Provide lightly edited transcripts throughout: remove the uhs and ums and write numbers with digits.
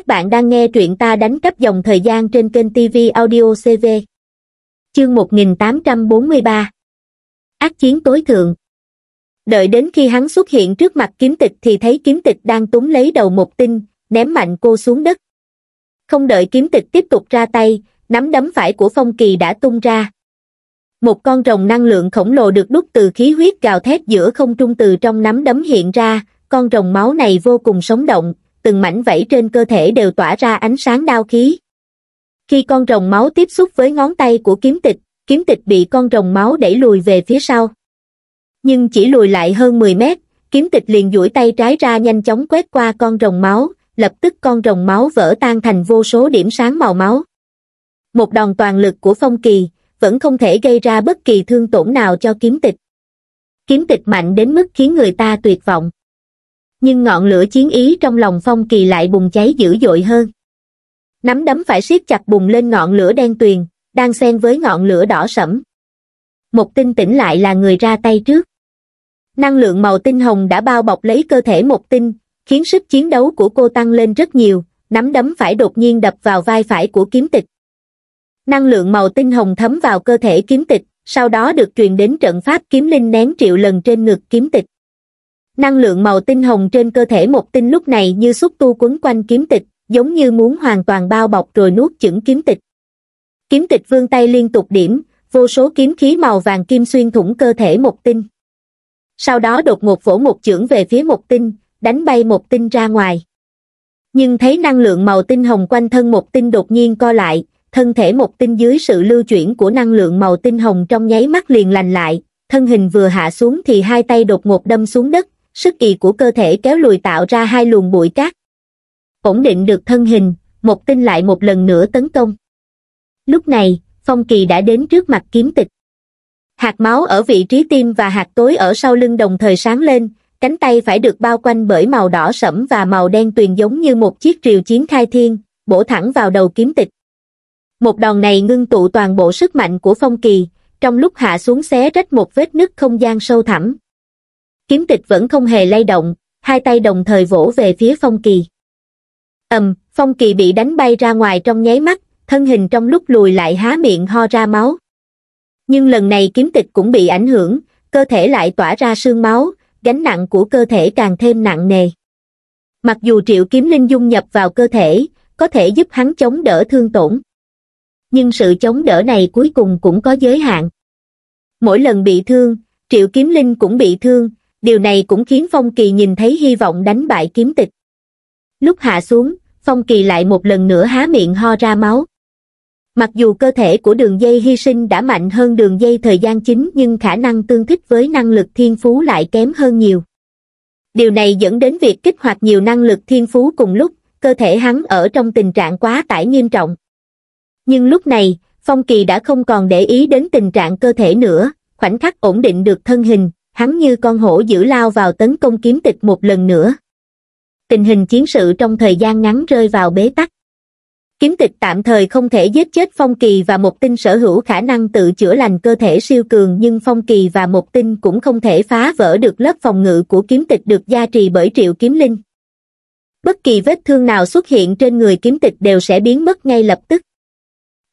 Các bạn đang nghe truyện Ta Đánh Cắp Dòng Thời Gian trên kênh TV Audiocv. Chương 1843. Ác chiến tối thượng. Đợi đến khi hắn xuất hiện trước mặt Kiếm Tịch thì thấy Kiếm Tịch đang túm lấy đầu Mộc Tinh, ném mạnh cô xuống đất. Không đợi Kiếm Tịch tiếp tục ra tay, nắm đấm phải của Phong Kỳ đã tung ra. Một con rồng năng lượng khổng lồ được đúc từ khí huyết gào thét giữa không trung từ trong nắm đấm hiện ra, con rồng máu này vô cùng sống động, từng mảnh vảy trên cơ thể đều tỏa ra ánh sáng đao khí. Khi con rồng máu tiếp xúc với ngón tay của Kiếm Tịch bị con rồng máu đẩy lùi về phía sau. Nhưng chỉ lùi lại hơn 10 mét, Kiếm Tịch liền duỗi tay trái ra nhanh chóng quét qua con rồng máu, lập tức con rồng máu vỡ tan thành vô số điểm sáng màu máu. Một đòn toàn lực của Phong Kỳ vẫn không thể gây ra bất kỳ thương tổn nào cho Kiếm Tịch. Kiếm Tịch mạnh đến mức khiến người ta tuyệt vọng. Nhưng ngọn lửa chiến ý trong lòng Phong Kỳ lại bùng cháy dữ dội hơn. Nắm đấm phải siết chặt bùng lên ngọn lửa đen tuyền, đang xen với ngọn lửa đỏ sẫm. Mộc Tinh tỉnh lại là người ra tay trước. Năng lượng màu tinh hồng đã bao bọc lấy cơ thể Mộc Tinh, khiến sức chiến đấu của cô tăng lên rất nhiều, nắm đấm phải đột nhiên đập vào vai phải của Kiếm Tịch. Năng lượng màu tinh hồng thấm vào cơ thể Kiếm Tịch, sau đó được truyền đến trận pháp kiếm linh nén triệu lần trên ngực Kiếm Tịch. Năng lượng màu tinh hồng trên cơ thể Mộc Tinh lúc này như xúc tu quấn quanh Kiếm Tịch, giống như muốn hoàn toàn bao bọc rồi nuốt chửng Kiếm Tịch. Kiếm Tịch vươn tay liên tục điểm, vô số kiếm khí màu vàng kim xuyên thủng cơ thể Mộc Tinh. Sau đó đột ngột vỗ một chưởng về phía Mộc Tinh, đánh bay Mộc Tinh ra ngoài. Nhưng thấy năng lượng màu tinh hồng quanh thân Mộc Tinh đột nhiên co lại, thân thể Mộc Tinh dưới sự lưu chuyển của năng lượng màu tinh hồng trong nháy mắt liền lành lại, thân hình vừa hạ xuống thì hai tay đột ngột đâm xuống đất, sức ì của cơ thể kéo lùi tạo ra hai luồng bụi cát. Ổn định được thân hình, Mộc Tinh lại một lần nữa tấn công. Lúc này, Phong Kỳ đã đến trước mặt Kiếm Tịch. Hạt máu ở vị trí tim và hạt tối ở sau lưng đồng thời sáng lên, cánh tay phải được bao quanh bởi màu đỏ sẫm và màu đen tuyền giống như một chiếc rìu chiến khai thiên, bổ thẳng vào đầu Kiếm Tịch. Một đòn này ngưng tụ toàn bộ sức mạnh của Phong Kỳ, trong lúc hạ xuống xé rách một vết nứt không gian sâu thẳm. Kiếm Tịch vẫn không hề lay động, hai tay đồng thời vỗ về phía Phong Kỳ. Ầm, Phong Kỳ bị đánh bay ra ngoài trong nháy mắt, thân hình trong lúc lùi lại há miệng ho ra máu. Nhưng lần này Kiếm Tịch cũng bị ảnh hưởng, cơ thể lại tỏa ra sương máu, gánh nặng của cơ thể càng thêm nặng nề. Mặc dù Triệu Kiếm Linh dung nhập vào cơ thể, có thể giúp hắn chống đỡ thương tổn. Nhưng sự chống đỡ này cuối cùng cũng có giới hạn. Mỗi lần bị thương, Triệu Kiếm Linh cũng bị thương, điều này cũng khiến Phong Kỳ nhìn thấy hy vọng đánh bại Kiếm Tịch. Lúc hạ xuống, Phong Kỳ lại một lần nữa há miệng ho ra máu. Mặc dù cơ thể của đường dây hy sinh đã mạnh hơn đường dây thời gian chính nhưng khả năng tương thích với năng lực thiên phú lại kém hơn nhiều. Điều này dẫn đến việc kích hoạt nhiều năng lực thiên phú cùng lúc, cơ thể hắn ở trong tình trạng quá tải nghiêm trọng. Nhưng lúc này, Phong Kỳ đã không còn để ý đến tình trạng cơ thể nữa, khoảnh khắc ổn định được thân hình, hắn như con hổ dữ lao vào tấn công Kiếm Tịch một lần nữa. Tình hình chiến sự trong thời gian ngắn rơi vào bế tắc. Kiếm Tịch tạm thời không thể giết chết Phong Kỳ và Mộc Tinh sở hữu khả năng tự chữa lành cơ thể siêu cường, nhưng Phong Kỳ và Mộc Tinh cũng không thể phá vỡ được lớp phòng ngự của Kiếm Tịch được gia trì bởi Triệu Kiếm Linh. Bất kỳ vết thương nào xuất hiện trên người Kiếm Tịch đều sẽ biến mất ngay lập tức.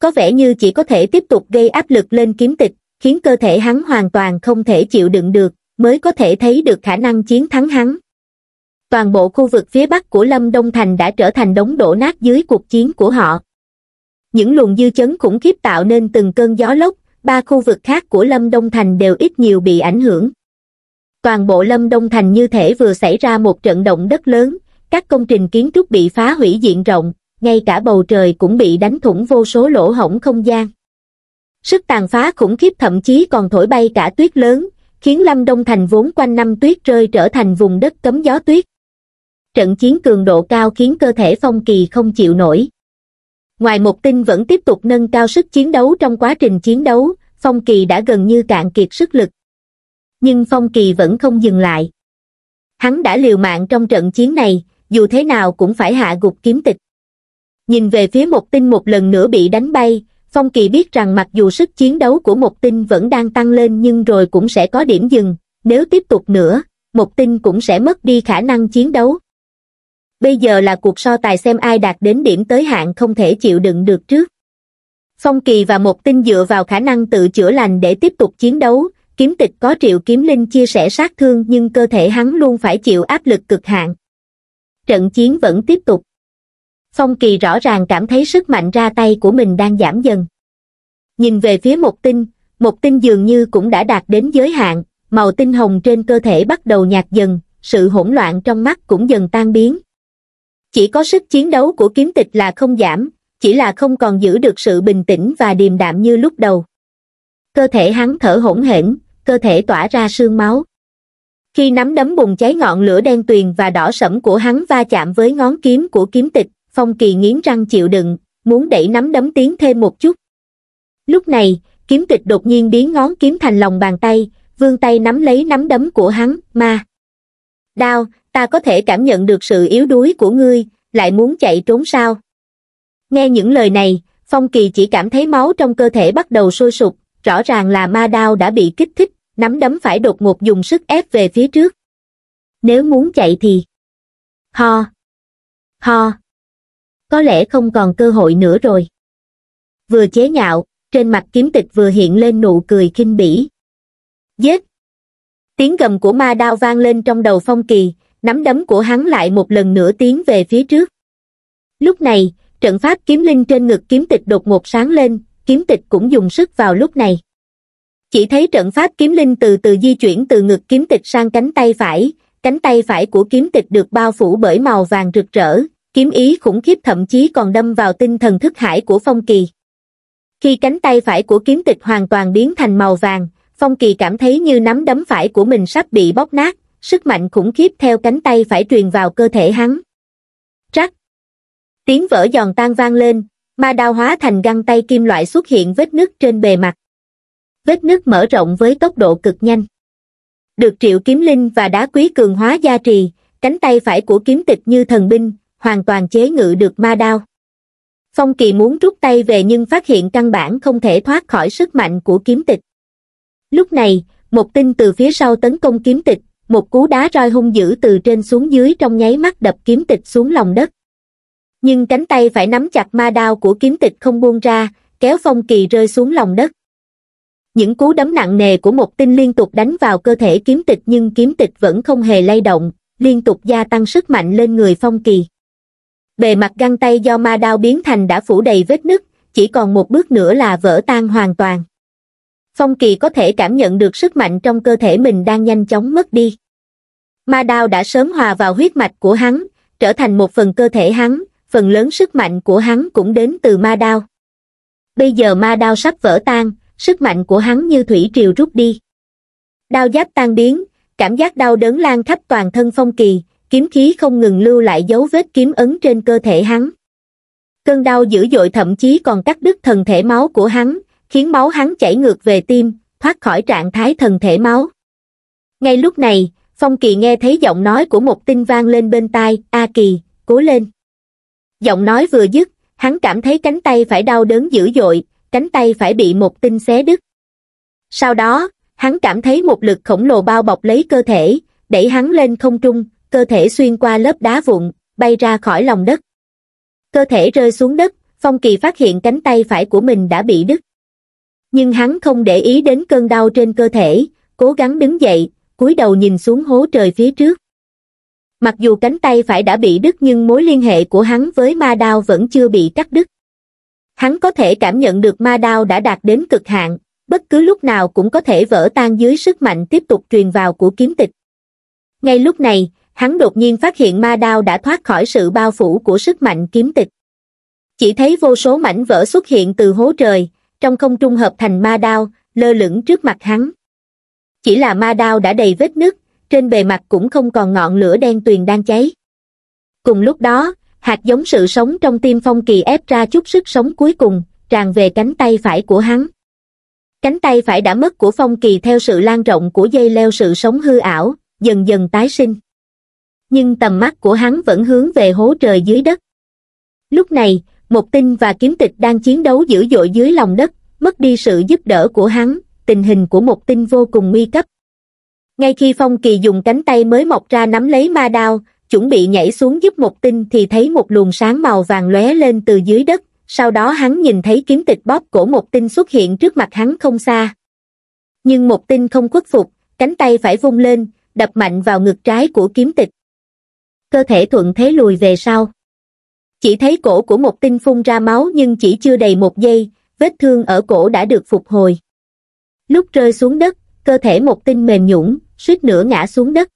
Có vẻ như chỉ có thể tiếp tục gây áp lực lên Kiếm Tịch, khiến cơ thể hắn hoàn toàn không thể chịu đựng được, mới có thể thấy được khả năng chiến thắng hắn. Toàn bộ khu vực phía bắc của Lâm Đông Thành đã trở thành đống đổ nát dưới cuộc chiến của họ. Những luồng dư chấn khủng khiếp tạo nên từng cơn gió lốc, ba khu vực khác của Lâm Đông Thành đều ít nhiều bị ảnh hưởng. Toàn bộ Lâm Đông Thành như thể vừa xảy ra một trận động đất lớn, các công trình kiến trúc bị phá hủy diện rộng, ngay cả bầu trời cũng bị đánh thủng vô số lỗ hổng không gian. Sức tàn phá khủng khiếp thậm chí còn thổi bay cả tuyết lớn, khiến Lâm Đông Thành vốn quanh năm tuyết rơi trở thành vùng đất cấm gió tuyết. Trận chiến cường độ cao khiến cơ thể Phong Kỳ không chịu nổi. Ngoài Mộc Tinh vẫn tiếp tục nâng cao sức chiến đấu, trong quá trình chiến đấu, Phong Kỳ đã gần như cạn kiệt sức lực. Nhưng Phong Kỳ vẫn không dừng lại. Hắn đã liều mạng trong trận chiến này, dù thế nào cũng phải hạ gục Kiếm Tịch. Nhìn về phía Mộc Tinh một lần nữa bị đánh bay, Phong Kỳ biết rằng mặc dù sức chiến đấu của Mộc Tinh vẫn đang tăng lên nhưng rồi cũng sẽ có điểm dừng, nếu tiếp tục nữa, Mộc Tinh cũng sẽ mất đi khả năng chiến đấu. bây giờ là cuộc so tài xem ai đạt đến điểm tới hạn không thể chịu đựng được trước. Phong Kỳ và Mộc Tinh dựa vào khả năng tự chữa lành để tiếp tục chiến đấu. Kiếm Tịch có Triệu Kiếm Linh chia sẻ sát thương nhưng cơ thể hắn luôn phải chịu áp lực cực hạn. Trận chiến vẫn tiếp tục. Phong Kỳ rõ ràng cảm thấy sức mạnh ra tay của mình đang giảm dần. Nhìn về phía Mộc Tinh dường như cũng đã đạt đến giới hạn, màu tinh hồng trên cơ thể bắt đầu nhạt dần, sự hỗn loạn trong mắt cũng dần tan biến. Chỉ có sức chiến đấu của Kiếm Tịch là không giảm, chỉ là không còn giữ được sự bình tĩnh và điềm đạm như lúc đầu. Cơ thể hắn thở hổn hển, cơ thể tỏa ra sương máu. Khi nắm đấm bùng cháy ngọn lửa đen tuyền và đỏ sẫm của hắn va chạm với ngón kiếm của Kiếm Tịch, Phong Kỳ nghiến răng chịu đựng, muốn đẩy nắm đấm tiến thêm một chút. Lúc này, Kiếm Tịch đột nhiên biến ngón kiếm thành lòng bàn tay, vươn tay nắm lấy nắm đấm của hắn, ma. Đao, ta có thể cảm nhận được sự yếu đuối của ngươi, lại muốn chạy trốn sao? Nghe những lời này, Phong Kỳ chỉ cảm thấy máu trong cơ thể bắt đầu sôi sục, rõ ràng là ma đao đã bị kích thích, nắm đấm phải đột ngột dùng sức ép về phía trước. Nếu muốn chạy thì... Ho! Ho! Có lẽ không còn cơ hội nữa rồi. Vừa chế nhạo, trên mặt Kiếm Tịch vừa hiện lên nụ cười khinh bỉ. Giết! Tiếng gầm của ma đao vang lên trong đầu Phong Kỳ, nắm đấm của hắn lại một lần nữa tiến về phía trước. Lúc này, trận pháp kiếm linh trên ngực Kiếm Tịch đột ngột sáng lên, Kiếm Tịch cũng dùng sức vào lúc này. Chỉ thấy trận pháp kiếm linh từ từ di chuyển từ ngực Kiếm Tịch sang cánh tay phải của Kiếm Tịch được bao phủ bởi màu vàng rực rỡ, kiếm ý khủng khiếp thậm chí còn đâm vào tinh thần thức hải của Phong Kỳ. Khi cánh tay phải của Kiếm Tịch hoàn toàn biến thành màu vàng, Phong Kỳ cảm thấy như nắm đấm phải của mình sắp bị bóp nát, sức mạnh khủng khiếp theo cánh tay phải truyền vào cơ thể hắn. Rắc! Tiếng vỡ giòn tan vang lên, ma đao hóa thành găng tay kim loại xuất hiện vết nứt trên bề mặt. Vết nứt mở rộng với tốc độ cực nhanh. Được Triệu Kiếm Linh và Đá Quý cường hóa gia trì, cánh tay phải của Kiếm Tịch như thần binh, hoàn toàn chế ngự được ma đao. Phong Kỳ muốn rút tay về nhưng phát hiện căn bản không thể thoát khỏi sức mạnh của Kiếm Tịch. Lúc này, Mộc Tinh từ phía sau tấn công Kiếm Tịch, một cú đá roi hung dữ từ trên xuống dưới trong nháy mắt đập Kiếm Tịch xuống lòng đất. Nhưng cánh tay phải nắm chặt ma đao của Kiếm Tịch không buông ra, kéo Phong Kỳ rơi xuống lòng đất. Những cú đấm nặng nề của Mộc Tinh liên tục đánh vào cơ thể Kiếm Tịch nhưng Kiếm Tịch vẫn không hề lay động, liên tục gia tăng sức mạnh lên người Phong Kỳ. Bề mặt găng tay do ma đao biến thành đã phủ đầy vết nứt, chỉ còn một bước nữa là vỡ tan hoàn toàn. Phong Kỳ có thể cảm nhận được sức mạnh trong cơ thể mình đang nhanh chóng mất đi. Ma đao đã sớm hòa vào huyết mạch của hắn, trở thành một phần cơ thể hắn, phần lớn sức mạnh của hắn cũng đến từ ma đao. Bây giờ ma đao sắp vỡ tan, sức mạnh của hắn như thủy triều rút đi. Đao giáp tan biến, cảm giác đau đớn lan khắp toàn thân Phong Kỳ, kiếm khí không ngừng lưu lại dấu vết kiếm ấn trên cơ thể hắn. Cơn đau dữ dội thậm chí còn cắt đứt thần thể máu của hắn, khiến máu hắn chảy ngược về tim, thoát khỏi trạng thái thần thể máu. Ngay lúc này, Phong Kỳ nghe thấy giọng nói của Mộc Tinh vang lên bên tai, "A Kỳ, cố lên." Giọng nói vừa dứt, hắn cảm thấy cánh tay phải đau đớn dữ dội, cánh tay phải bị Mộc Tinh xé đứt. Sau đó, hắn cảm thấy một lực khổng lồ bao bọc lấy cơ thể, đẩy hắn lên không trung, cơ thể xuyên qua lớp đá vụn, bay ra khỏi lòng đất. Cơ thể rơi xuống đất, Phong Kỳ phát hiện cánh tay phải của mình đã bị đứt. Nhưng hắn không để ý đến cơn đau trên cơ thể, cố gắng đứng dậy, cúi đầu nhìn xuống hố trời phía trước. Mặc dù cánh tay phải đã bị đứt nhưng mối liên hệ của hắn với ma đao vẫn chưa bị cắt đứt. Hắn có thể cảm nhận được ma đao đã đạt đến cực hạn, bất cứ lúc nào cũng có thể vỡ tan dưới sức mạnh tiếp tục truyền vào của Kiếm Tịch. Ngay lúc này, hắn đột nhiên phát hiện ma đao đã thoát khỏi sự bao phủ của sức mạnh Kiếm Tịch. Chỉ thấy vô số mảnh vỡ xuất hiện từ hố trời, trong không trung hợp thành ma đao, lơ lửng trước mặt hắn. Chỉ là ma đao đã đầy vết nứt, trên bề mặt cũng không còn ngọn lửa đen tuyền đang cháy. Cùng lúc đó, hạt giống sự sống trong tim Phong Kỳ ép ra chút sức sống cuối cùng, tràn về cánh tay phải của hắn. Cánh tay phải đã mất của Phong Kỳ theo sự lan rộng của dây leo sự sống hư ảo, dần dần tái sinh. Nhưng tầm mắt của hắn vẫn hướng về hố trời dưới đất. Lúc này, Mộc Tinh và Kiếm Tịch đang chiến đấu dữ dội dưới lòng đất, mất đi sự giúp đỡ của hắn, tình hình của Mộc Tinh vô cùng nguy cấp. Ngay khi Phong Kỳ dùng cánh tay mới mọc ra nắm lấy ma đao, chuẩn bị nhảy xuống giúp Mục Tinh thì thấy một luồng sáng màu vàng lóe lên từ dưới đất, sau đó hắn nhìn thấy kiếm tịch bóp cổ Mục Tinh xuất hiện trước mặt hắn không xa. Nhưng Mục Tinh không khuất phục, cánh tay phải vung lên, đập mạnh vào ngực trái của kiếm tịch. Cơ thể thuận thế lùi về sau. Chỉ thấy cổ của Mục Tinh phun ra máu, nhưng chỉ chưa đầy một giây, vết thương ở cổ đã được phục hồi. Lúc rơi xuống đất, cơ thể Mục Tinh mềm nhũn, suýt nữa ngã xuống đất.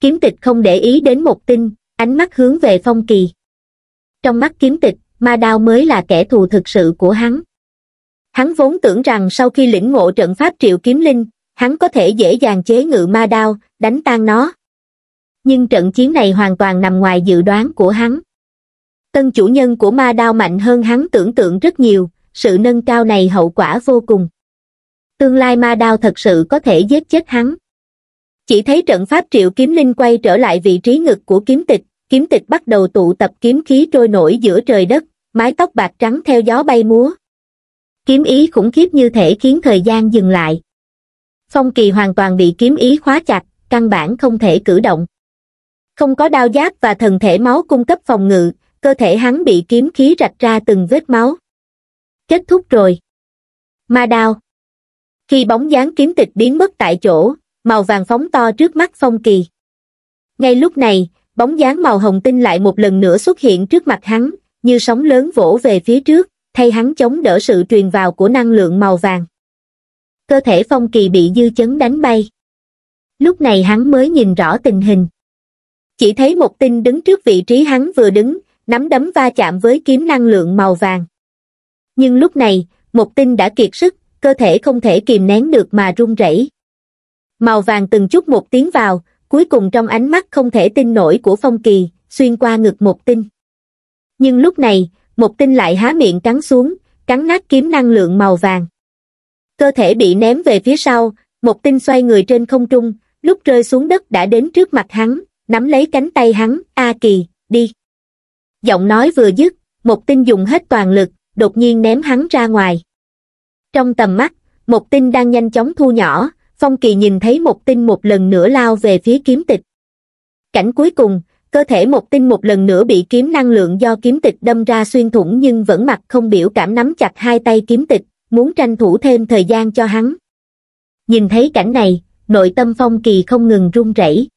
Kiếm tịch không để ý đến Mục Tinh, ánh mắt hướng về Phong Kỳ. Trong mắt kiếm tịch, ma đao mới là kẻ thù thực sự của hắn. Hắn vốn tưởng rằng sau khi lĩnh ngộ trận pháp Triệu Kiếm Linh, hắn có thể dễ dàng chế ngự ma đao, đánh tan nó. Nhưng trận chiến này hoàn toàn nằm ngoài dự đoán của hắn. Tân chủ nhân của ma đao mạnh hơn hắn tưởng tượng rất nhiều, sự nâng cao này hậu quả vô cùng. Tương lai ma đao thật sự có thể giết chết hắn. Chỉ thấy trận pháp Triệu Kiếm Linh quay trở lại vị trí ngực của kiếm tịch bắt đầu tụ tập kiếm khí trôi nổi giữa trời đất, mái tóc bạc trắng theo gió bay múa. Kiếm ý khủng khiếp như thể khiến thời gian dừng lại. Phong Kỳ hoàn toàn bị kiếm ý khóa chặt, căn bản không thể cử động. Không có đao giáp và thần thể máu cung cấp phòng ngự, cơ thể hắn bị kiếm khí rạch ra từng vết máu. Kết thúc rồi. Ma đao. Khi bóng dáng kiếm tịch biến mất tại chỗ, màu vàng phóng to trước mắt Phong Kỳ. Ngay lúc này, bóng dáng màu hồng tinh lại một lần nữa xuất hiện trước mặt hắn, như sóng lớn vỗ về phía trước, thay hắn chống đỡ sự truyền vào của năng lượng màu vàng. Cơ thể Phong Kỳ bị dư chấn đánh bay. Lúc này hắn mới nhìn rõ tình hình. Chỉ thấy Mục Tinh đứng trước vị trí hắn vừa đứng, nắm đấm va chạm với kiếm năng lượng màu vàng. Nhưng lúc này, Mục Tinh đã kiệt sức, cơ thể không thể kìm nén được mà run rẩy. Màu vàng từng chút một tiến vào, cuối cùng trong ánh mắt không thể tin nổi của Phong Kỳ, xuyên qua ngực Mục Tinh. Nhưng lúc này, Mục Tinh lại há miệng cắn xuống, cắn nát kiếm năng lượng màu vàng. Cơ thể bị ném về phía sau, Mục Tinh xoay người trên không trung, lúc rơi xuống đất đã đến trước mặt hắn, nắm lấy cánh tay hắn, "A Kỳ, đi." Giọng nói vừa dứt, Mục Tinh dùng hết toàn lực, đột nhiên ném hắn ra ngoài. Trong tầm mắt, Mục Tinh đang nhanh chóng thu nhỏ, Phong Kỳ nhìn thấy Mục Tinh một lần nữa lao về phía kiếm tịch. Cảnh cuối cùng, cơ thể Mục Tinh một lần nữa bị kiếm năng lượng do kiếm tịch đâm ra xuyên thủng, nhưng vẫn mặt không biểu cảm nắm chặt hai tay kiếm tịch, muốn tranh thủ thêm thời gian cho hắn. Nhìn thấy cảnh này, nội tâm Phong Kỳ không ngừng run rẩy.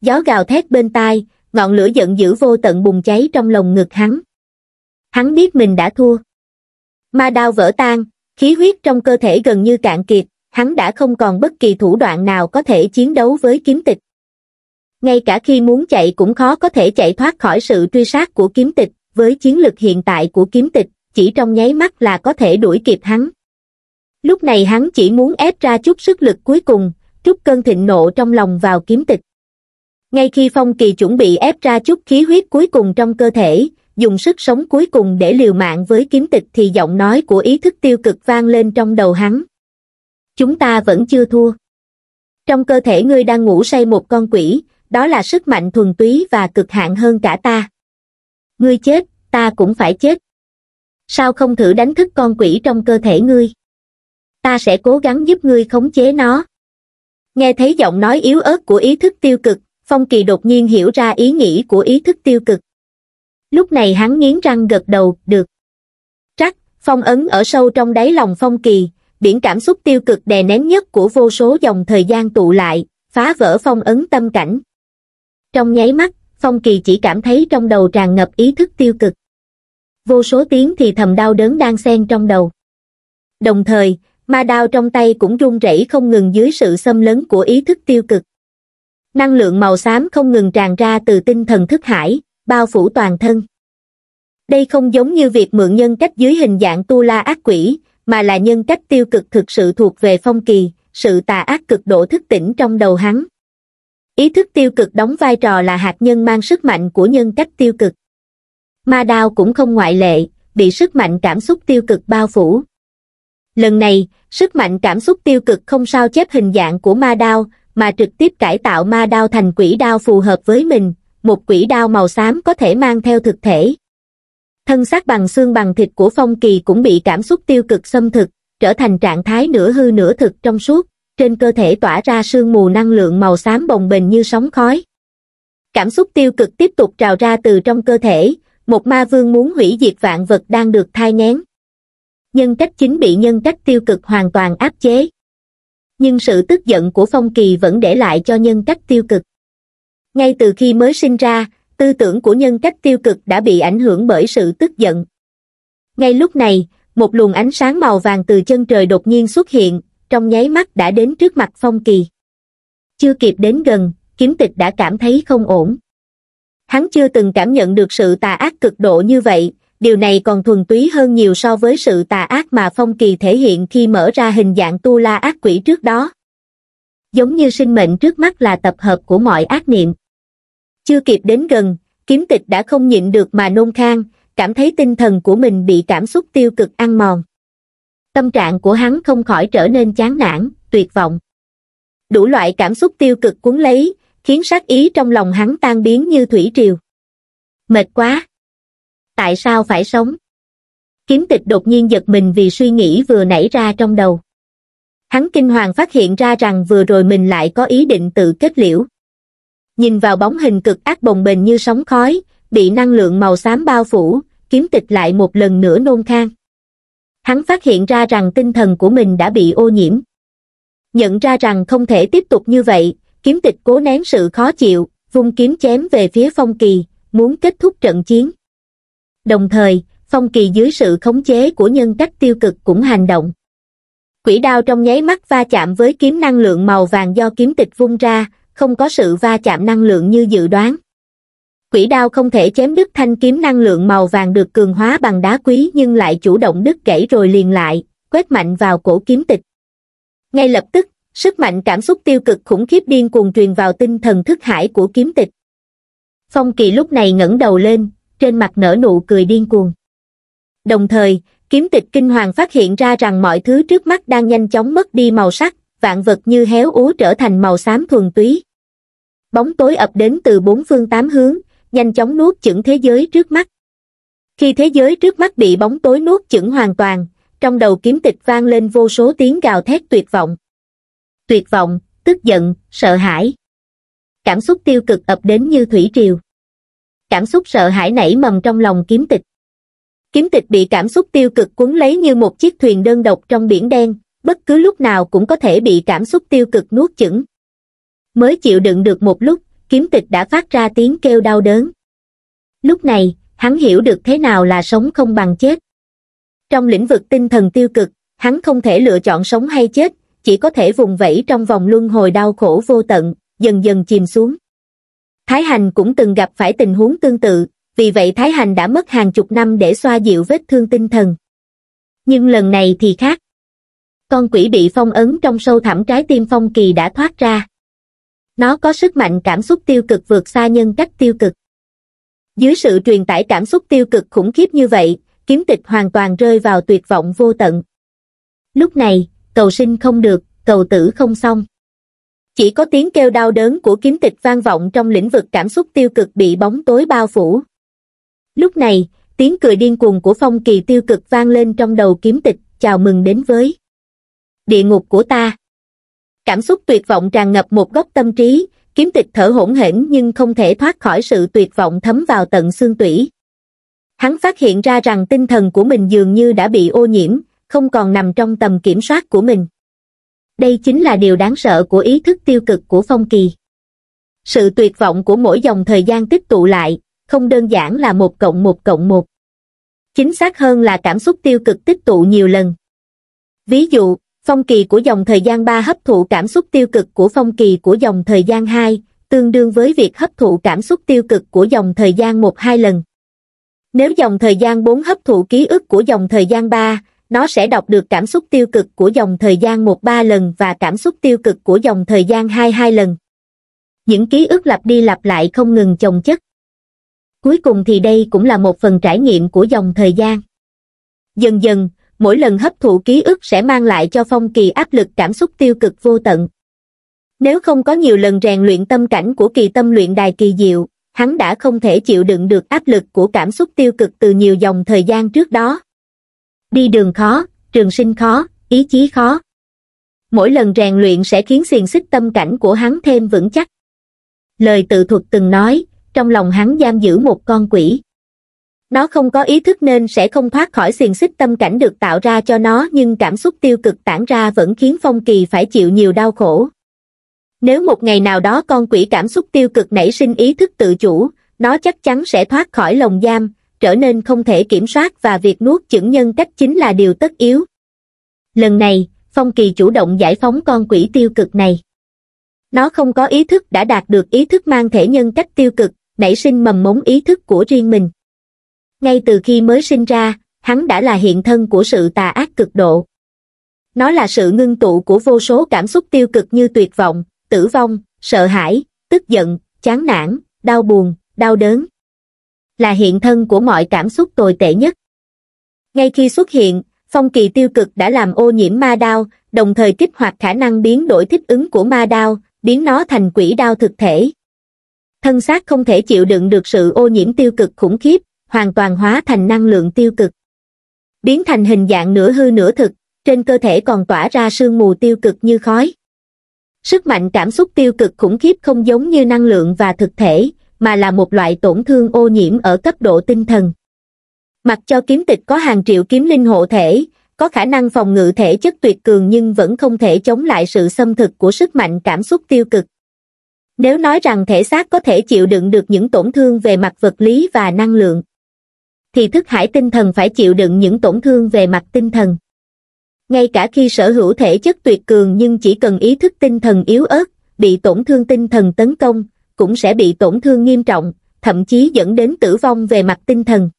Gió gào thét bên tai, ngọn lửa giận dữ vô tận bùng cháy trong lồng ngực hắn. Hắn biết mình đã thua. Ma đao vỡ tan, khí huyết trong cơ thể gần như cạn kiệt, hắn đã không còn bất kỳ thủ đoạn nào có thể chiến đấu với kiếm tịch. Ngay cả khi muốn chạy cũng khó có thể chạy thoát khỏi sự truy sát của kiếm tịch, với chiến lực hiện tại của kiếm tịch, chỉ trong nháy mắt là có thể đuổi kịp hắn. Lúc này hắn chỉ muốn ép ra chút sức lực cuối cùng, trút cơn thịnh nộ trong lòng vào kiếm tịch. Ngay khi Phong Kỳ chuẩn bị ép ra chút khí huyết cuối cùng trong cơ thể, dùng sức sống cuối cùng để liều mạng với kiếm tịch thì giọng nói của ý thức tiêu cực vang lên trong đầu hắn. Chúng ta vẫn chưa thua. Trong cơ thể ngươi đang ngủ say một con quỷ, đó là sức mạnh thuần túy và cực hạn hơn cả ta. Ngươi chết, ta cũng phải chết. Sao không thử đánh thức con quỷ trong cơ thể ngươi? Ta sẽ cố gắng giúp ngươi khống chế nó. Nghe thấy giọng nói yếu ớt của ý thức tiêu cực, Phong Kỳ đột nhiên hiểu ra ý nghĩ của ý thức tiêu cực. Lúc này hắn nghiến răng gật đầu, được. Trắc, phong ấn ở sâu trong đáy lòng Phong Kỳ, biển cảm xúc tiêu cực đè nén nhất của vô số dòng thời gian tụ lại, phá vỡ phong ấn tâm cảnh. Trong nháy mắt, Phong Kỳ chỉ cảm thấy trong đầu tràn ngập ý thức tiêu cực. Vô số tiếng thì thầm đau đớn đang xen trong đầu. Đồng thời, ma đao trong tay cũng run rẩy không ngừng dưới sự xâm lấn của ý thức tiêu cực. Năng lượng màu xám không ngừng tràn ra từ tinh thần thức hải, bao phủ toàn thân. Đây không giống như việc mượn nhân cách dưới hình dạng tu la ác quỷ, mà là nhân cách tiêu cực thực sự thuộc về Phong Kỳ, sự tà ác cực độ thức tỉnh trong đầu hắn. Ý thức tiêu cực đóng vai trò là hạt nhân mang sức mạnh của nhân cách tiêu cực. Ma đao cũng không ngoại lệ, bị sức mạnh cảm xúc tiêu cực bao phủ. Lần này, sức mạnh cảm xúc tiêu cực không sao chép hình dạng của ma đao, mà trực tiếp cải tạo ma đao thành quỷ đao phù hợp với mình, một quỷ đao màu xám có thể mang theo thực thể. Thân xác bằng xương bằng thịt của Phong Kỳ cũng bị cảm xúc tiêu cực xâm thực, trở thành trạng thái nửa hư nửa thực trong suốt, trên cơ thể tỏa ra sương mù năng lượng màu xám bồng bềnh như sóng khói. Cảm xúc tiêu cực tiếp tục trào ra từ trong cơ thể, một ma vương muốn hủy diệt vạn vật đang được thai nghén. Nhân cách chính bị nhân cách tiêu cực hoàn toàn áp chế. Nhưng sự tức giận của Phong Kỳ vẫn để lại cho nhân cách tiêu cực. Ngay từ khi mới sinh ra, tư tưởng của nhân cách tiêu cực đã bị ảnh hưởng bởi sự tức giận. Ngay lúc này, một luồng ánh sáng màu vàng từ chân trời đột nhiên xuất hiện, trong nháy mắt đã đến trước mặt Phong Kỳ. Chưa kịp đến gần, Kiếm Tịch đã cảm thấy không ổn. Hắn chưa từng cảm nhận được sự tà ác cực độ như vậy, điều này còn thuần túy hơn nhiều so với sự tà ác mà Phong Kỳ thể hiện khi mở ra hình dạng tu la ác quỷ trước đó. Giống như sinh mệnh trước mắt là tập hợp của mọi ác niệm. Chưa kịp đến gần, Kiếm Tịch đã không nhịn được mà nôn khan, cảm thấy tinh thần của mình bị cảm xúc tiêu cực ăn mòn. Tâm trạng của hắn không khỏi trở nên chán nản, tuyệt vọng. Đủ loại cảm xúc tiêu cực cuốn lấy, khiến sát ý trong lòng hắn tan biến như thủy triều. Mệt quá! Tại sao phải sống? Kiếm Tịch đột nhiên giật mình vì suy nghĩ vừa nảy ra trong đầu. Hắn kinh hoàng phát hiện ra rằng vừa rồi mình lại có ý định tự kết liễu. Nhìn vào bóng hình cực ác bồng bềnh như sóng khói, bị năng lượng màu xám bao phủ, Kiếm Tịch lại một lần nữa nôn khan. Hắn phát hiện ra rằng tinh thần của mình đã bị ô nhiễm. Nhận ra rằng không thể tiếp tục như vậy, Kiếm Tịch cố nén sự khó chịu, vung kiếm chém về phía Phong Kỳ, muốn kết thúc trận chiến. Đồng thời, Phong Kỳ dưới sự khống chế của nhân cách tiêu cực cũng hành động. Quỷ đao trong nháy mắt va chạm với kiếm năng lượng màu vàng do Kiếm Tịch vung ra, không có sự va chạm năng lượng như dự đoán. Quỷ đao không thể chém đứt thanh kiếm năng lượng màu vàng được cường hóa bằng đá quý, nhưng lại chủ động đứt gãy rồi liền lại, quét mạnh vào cổ Kiếm Tịch. Ngay lập tức, sức mạnh cảm xúc tiêu cực khủng khiếp điên cuồng truyền vào tinh thần thức hải của Kiếm Tịch. Phong Kỳ lúc này ngẩng đầu lên, trên mặt nở nụ cười điên cuồng. Đồng thời, Kiếm Tịch kinh hoàng phát hiện ra rằng mọi thứ trước mắt đang nhanh chóng mất đi màu sắc, vạn vật như héo úa trở thành màu xám thuần túy. Bóng tối ập đến từ bốn phương tám hướng, nhanh chóng nuốt chửng thế giới trước mắt. Khi thế giới trước mắt bị bóng tối nuốt chửng hoàn toàn, trong đầu Kiếm Tịch vang lên vô số tiếng gào thét tuyệt vọng. Tuyệt vọng, tức giận, sợ hãi. Cảm xúc tiêu cực ập đến như thủy triều. Cảm xúc sợ hãi nảy mầm trong lòng Kiếm Tịch. Kiếm Tịch bị cảm xúc tiêu cực cuốn lấy như một chiếc thuyền đơn độc trong biển đen, bất cứ lúc nào cũng có thể bị cảm xúc tiêu cực nuốt chửng. Mới chịu đựng được một lúc, Kiếm Tịch đã phát ra tiếng kêu đau đớn. Lúc này, hắn hiểu được thế nào là sống không bằng chết. Trong lĩnh vực tinh thần tiêu cực, hắn không thể lựa chọn sống hay chết, chỉ có thể vùng vẫy trong vòng luân hồi đau khổ vô tận, dần dần chìm xuống. Thái Hành cũng từng gặp phải tình huống tương tự, vì vậy Thái Hành đã mất hàng chục năm để xoa dịu vết thương tinh thần. Nhưng lần này thì khác. Con quỷ bị phong ấn trong sâu thẳm trái tim Phong Kỳ đã thoát ra. Nó có sức mạnh cảm xúc tiêu cực vượt xa nhân cách tiêu cực. Dưới sự truyền tải cảm xúc tiêu cực khủng khiếp như vậy, Kiếm Tịch hoàn toàn rơi vào tuyệt vọng vô tận. Lúc này, cầu sinh không được, cầu tử không xong. Chỉ có tiếng kêu đau đớn của Kiếm Tịch vang vọng trong lĩnh vực cảm xúc tiêu cực bị bóng tối bao phủ. Lúc này, tiếng cười điên cuồng của Phong Kỳ tiêu cực vang lên trong đầu Kiếm Tịch, chào mừng đến với địa ngục của ta. Cảm xúc tuyệt vọng tràn ngập một góc tâm trí, Kiếm Tịch thở hổn hển nhưng không thể thoát khỏi sự tuyệt vọng thấm vào tận xương tủy. Hắn phát hiện ra rằng tinh thần của mình dường như đã bị ô nhiễm, không còn nằm trong tầm kiểm soát của mình. Đây chính là điều đáng sợ của ý thức tiêu cực của Phong Kỳ. Sự tuyệt vọng của mỗi dòng thời gian tích tụ lại, không đơn giản là 1+1+1. Chính xác hơn là cảm xúc tiêu cực tích tụ nhiều lần. Ví dụ, Phong Kỳ của dòng thời gian 3 hấp thụ cảm xúc tiêu cực của Phong Kỳ của dòng thời gian 2, tương đương với việc hấp thụ cảm xúc tiêu cực của dòng thời gian 1-2 lần. Nếu dòng thời gian 4 hấp thụ ký ức của dòng thời gian 3, nó sẽ đọc được cảm xúc tiêu cực của dòng thời gian 1-3 lần và cảm xúc tiêu cực của dòng thời gian 2-2 lần. Những ký ức lặp đi lặp lại không ngừng chồng chất. Cuối cùng thì đây cũng là một phần trải nghiệm của dòng thời gian. Dần dần, mỗi lần hấp thụ ký ức sẽ mang lại cho Phong Kỳ áp lực cảm xúc tiêu cực vô tận. Nếu không có nhiều lần rèn luyện tâm cảnh của kỳ tâm luyện đài kỳ diệu, hắn đã không thể chịu đựng được áp lực của cảm xúc tiêu cực từ nhiều dòng thời gian trước đó. Đi đường khó, trường sinh khó, ý chí khó. Mỗi lần rèn luyện sẽ khiến xiềng xích tâm cảnh của hắn thêm vững chắc. lời tự thuật từng nói, trong lòng hắn giam giữ một con quỷ. Nó không có ý thức nên sẽ không thoát khỏi xiềng xích tâm cảnh được tạo ra cho nó, nhưng cảm xúc tiêu cực tản ra vẫn khiến Phong Kỳ phải chịu nhiều đau khổ. Nếu một ngày nào đó con quỷ cảm xúc tiêu cực nảy sinh ý thức tự chủ, nó chắc chắn sẽ thoát khỏi lồng giam, trở nên không thể kiểm soát, và việc nuốt chửng nhân cách chính là điều tất yếu. Lần này, Phong Kỳ chủ động giải phóng con quỷ tiêu cực này. Nó không có ý thức đã đạt được ý thức mang thể nhân cách tiêu cực, nảy sinh mầm mống ý thức của riêng mình. Ngay từ khi mới sinh ra, hắn đã là hiện thân của sự tà ác cực độ. Nó là sự ngưng tụ của vô số cảm xúc tiêu cực như tuyệt vọng, tử vong, sợ hãi, tức giận, chán nản, đau buồn, đau đớn. Là hiện thân của mọi cảm xúc tồi tệ nhất. Ngay khi xuất hiện, Phong Kỳ tiêu cực đã làm ô nhiễm ma đao, đồng thời kích hoạt khả năng biến đổi thích ứng của ma đao, biến nó thành quỷ đao thực thể. Thân xác không thể chịu đựng được sự ô nhiễm tiêu cực khủng khiếp, hoàn toàn hóa thành năng lượng tiêu cực. Biến thành hình dạng nửa hư nửa thực, trên cơ thể còn tỏa ra sương mù tiêu cực như khói. Sức mạnh cảm xúc tiêu cực khủng khiếp không giống như năng lượng và thực thể, mà là một loại tổn thương ô nhiễm ở cấp độ tinh thần. Mặc cho kiếm tịch có hàng triệu kiếm linh hộ thể, có khả năng phòng ngự thể chất tuyệt cường nhưng vẫn không thể chống lại sự xâm thực của sức mạnh cảm xúc tiêu cực. Nếu nói rằng thể xác có thể chịu đựng được những tổn thương về mặt vật lý và năng lượng, thì thức hải tinh thần phải chịu đựng những tổn thương về mặt tinh thần. Ngay cả khi sở hữu thể chất tuyệt cường nhưng chỉ cần ý thức tinh thần yếu ớt, bị tổn thương tinh thần tấn công, cũng sẽ bị tổn thương nghiêm trọng, thậm chí dẫn đến tử vong về mặt tinh thần.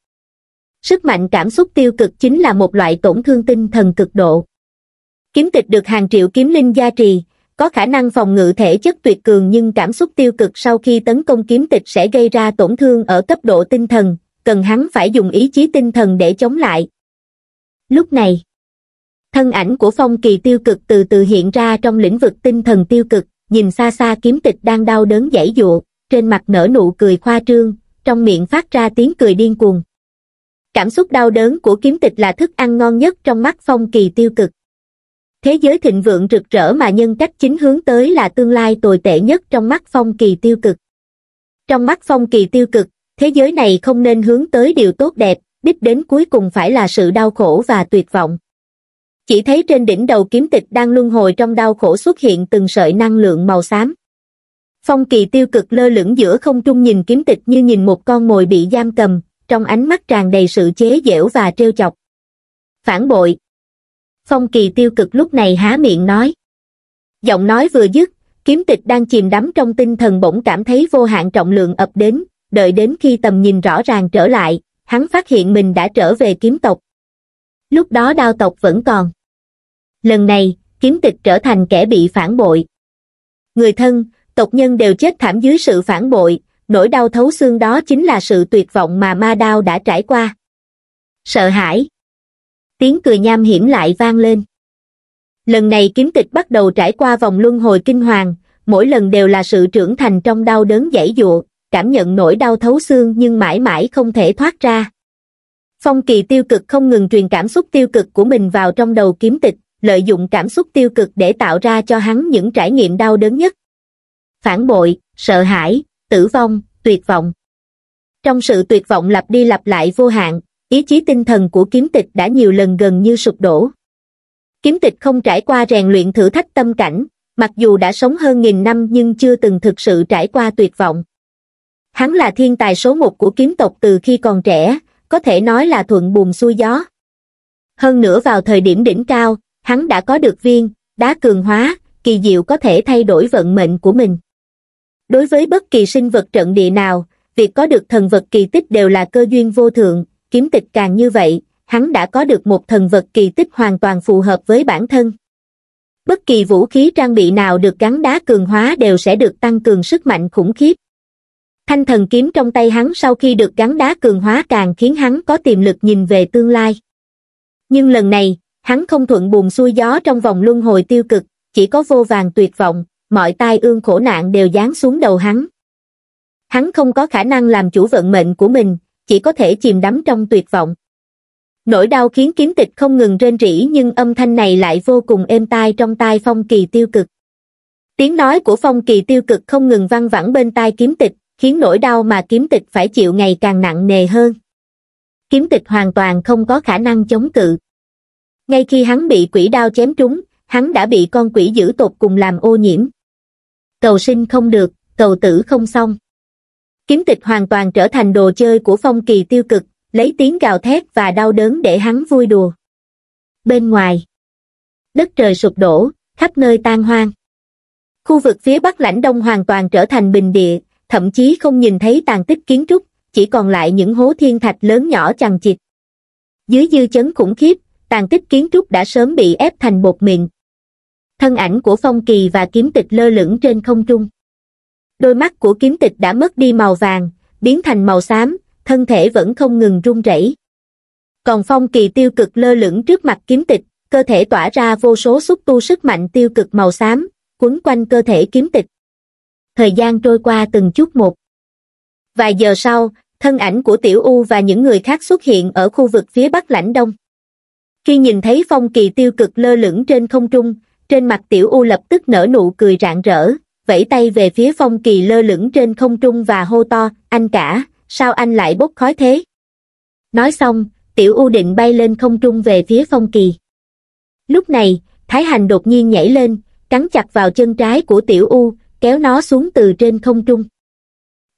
Sức mạnh cảm xúc tiêu cực chính là một loại tổn thương tinh thần cực độ. Kiếm tịch được hàng triệu kiếm linh gia trì, có khả năng phòng ngự thể chất tuyệt cường nhưng cảm xúc tiêu cực sau khi tấn công kiếm tịch sẽ gây ra tổn thương ở cấp độ tinh thần, cần hắn phải dùng ý chí tinh thần để chống lại. Lúc này, thân ảnh của Phong Kỳ tiêu cực từ từ hiện ra trong lĩnh vực tinh thần tiêu cực, nhìn xa xa kiếm tịch đang đau đớn giãy giụa, trên mặt nở nụ cười khoa trương, trong miệng phát ra tiếng cười điên cuồng. Cảm xúc đau đớn của kiếm tịch là thức ăn ngon nhất trong mắt Phong Kỳ tiêu cực. Thế giới thịnh vượng rực rỡ mà nhân cách chính hướng tới là tương lai tồi tệ nhất trong mắt Phong Kỳ tiêu cực. Trong mắt Phong Kỳ tiêu cực, thế giới này không nên hướng tới điều tốt đẹp, đích đến cuối cùng phải là sự đau khổ và tuyệt vọng. Chỉ thấy trên đỉnh đầu kiếm tịch đang luân hồi trong đau khổ xuất hiện từng sợi năng lượng màu xám. Phong Kỳ tiêu cực lơ lửng giữa không trung nhìn kiếm tịch như nhìn một con mồi bị giam cầm, trong ánh mắt tràn đầy sự chế giễu và trêu chọc. Phản bội. Phong Kỳ tiêu cực lúc này há miệng nói. Giọng nói vừa dứt, kiếm tịch đang chìm đắm trong tinh thần bỗng cảm thấy vô hạn trọng lượng ập đến, đợi đến khi tầm nhìn rõ ràng trở lại, hắn phát hiện mình đã trở về kiếm tộc. Lúc đó đao tộc vẫn còn. Lần này, kiếm tịch trở thành kẻ bị phản bội. Người thân, tộc nhân đều chết thảm dưới sự phản bội, nỗi đau thấu xương đó chính là sự tuyệt vọng mà ma đao đã trải qua. Sợ hãi. Tiếng cười nham hiểm lại vang lên. Lần này kiếm tịch bắt đầu trải qua vòng luân hồi kinh hoàng, mỗi lần đều là sự trưởng thành trong đau đớn giãy giụa, cảm nhận nỗi đau thấu xương nhưng mãi mãi không thể thoát ra. Phong Kỳ tiêu cực không ngừng truyền cảm xúc tiêu cực của mình vào trong đầu kiếm tịch, lợi dụng cảm xúc tiêu cực để tạo ra cho hắn những trải nghiệm đau đớn nhất. Phản bội, sợ hãi, tử vong, tuyệt vọng. Trong sự tuyệt vọng lặp đi lặp lại vô hạn, ý chí tinh thần của kiếm tịch đã nhiều lần gần như sụp đổ. Kiếm tịch không trải qua rèn luyện thử thách tâm cảnh, mặc dù đã sống hơn 1000 năm nhưng chưa từng thực sự trải qua tuyệt vọng. Hắn là thiên tài số một của kiếm tộc từ khi còn trẻ, có thể nói là thuận buồm xuôi gió. Hơn nữa vào thời điểm đỉnh cao, hắn đã có được viên đá cường hóa, kỳ diệu có thể thay đổi vận mệnh của mình. Đối với bất kỳ sinh vật trận địa nào, việc có được thần vật kỳ tích đều là cơ duyên vô thượng, kiếm tịch càng như vậy, hắn đã có được một thần vật kỳ tích hoàn toàn phù hợp với bản thân. Bất kỳ vũ khí trang bị nào được gắn đá cường hóa đều sẽ được tăng cường sức mạnh khủng khiếp. Thanh thần kiếm trong tay hắn sau khi được gắn đá cường hóa càng khiến hắn có tiềm lực nhìn về tương lai. Nhưng lần này, hắn không thuận buồm xuôi gió trong vòng luân hồi tiêu cực, chỉ có vô vàn tuyệt vọng, mọi tai ương khổ nạn đều giáng xuống đầu hắn. Hắn không có khả năng làm chủ vận mệnh của mình, chỉ có thể chìm đắm trong tuyệt vọng. Nỗi đau khiến kiếm tịch không ngừng rên rỉ nhưng âm thanh này lại vô cùng êm tai trong tai Phong Kỳ tiêu cực. Tiếng nói của Phong Kỳ tiêu cực không ngừng văng vẳng bên tai Kiếm Tịch, khiến nỗi đau mà Kiếm Tịch phải chịu ngày càng nặng nề hơn. Kiếm Tịch hoàn toàn không có khả năng chống cự. Ngay khi hắn bị quỷ đao chém trúng, hắn đã bị con quỷ dữ tột cùng làm ô nhiễm. Cầu sinh không được, cầu tử không xong. Kiếm Tịch hoàn toàn trở thành đồ chơi của Phong Kỳ tiêu cực, lấy tiếng gào thét và đau đớn để hắn vui đùa. Bên ngoài, đất trời sụp đổ, khắp nơi tan hoang. Khu vực phía bắc lãnh đông hoàn toàn trở thành bình địa, thậm chí không nhìn thấy tàn tích kiến trúc, chỉ còn lại những hố thiên thạch lớn nhỏ chằng chịt. Dưới dư chấn khủng khiếp, tàn tích kiến trúc đã sớm bị ép thành bột mịn. Thân ảnh của Phong Kỳ và Kiếm Tịch lơ lửng trên không trung. Đôi mắt của Kiếm Tịch đã mất đi màu vàng, biến thành màu xám, thân thể vẫn không ngừng run rẩy. Còn Phong Kỳ tiêu cực lơ lửng trước mặt Kiếm Tịch, cơ thể tỏa ra vô số xúc tu sức mạnh tiêu cực màu xám, quấn quanh cơ thể Kiếm Tịch. Thời gian trôi qua từng chút một. Vài giờ sau, thân ảnh của Tiểu U và những người khác xuất hiện ở khu vực phía bắc lãnh đông. Khi nhìn thấy Phong Kỳ tiêu cực lơ lửng trên không trung, trên mặt Tiểu U lập tức nở nụ cười rạng rỡ, vẫy tay về phía Phong Kỳ lơ lửng trên không trung và hô to, anh cả, sao anh lại bốc khói thế? Nói xong, Tiểu U định bay lên không trung về phía Phong Kỳ. Lúc này, Thái Hành đột nhiên nhảy lên, cắn chặt vào chân trái của Tiểu U, kéo nó xuống từ trên không trung.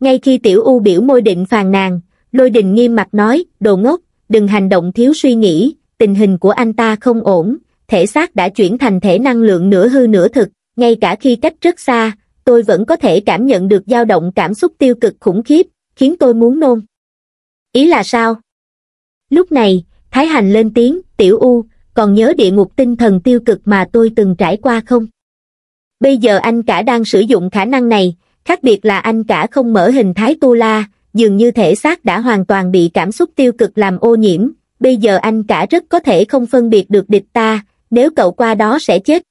Ngay khi Tiểu U biểu môi định phàn nàn, Lôi Đình nghiêm mặt nói, đồ ngốc, đừng hành động thiếu suy nghĩ, tình hình của anh ta không ổn, thể xác đã chuyển thành thể năng lượng nửa hư nửa thực, ngay cả khi cách rất xa, tôi vẫn có thể cảm nhận được dao động cảm xúc tiêu cực khủng khiếp, khiến tôi muốn nôn. Ý là sao? Lúc này, Thái Hành lên tiếng, Tiểu U, còn nhớ địa ngục tinh thần tiêu cực mà tôi từng trải qua không? Bây giờ anh cả đang sử dụng khả năng này, khác biệt là anh cả không mở hình thái tu la, dường như thể xác đã hoàn toàn bị cảm xúc tiêu cực làm ô nhiễm, bây giờ anh cả rất có thể không phân biệt được địch ta, nếu cậu qua đó sẽ chết.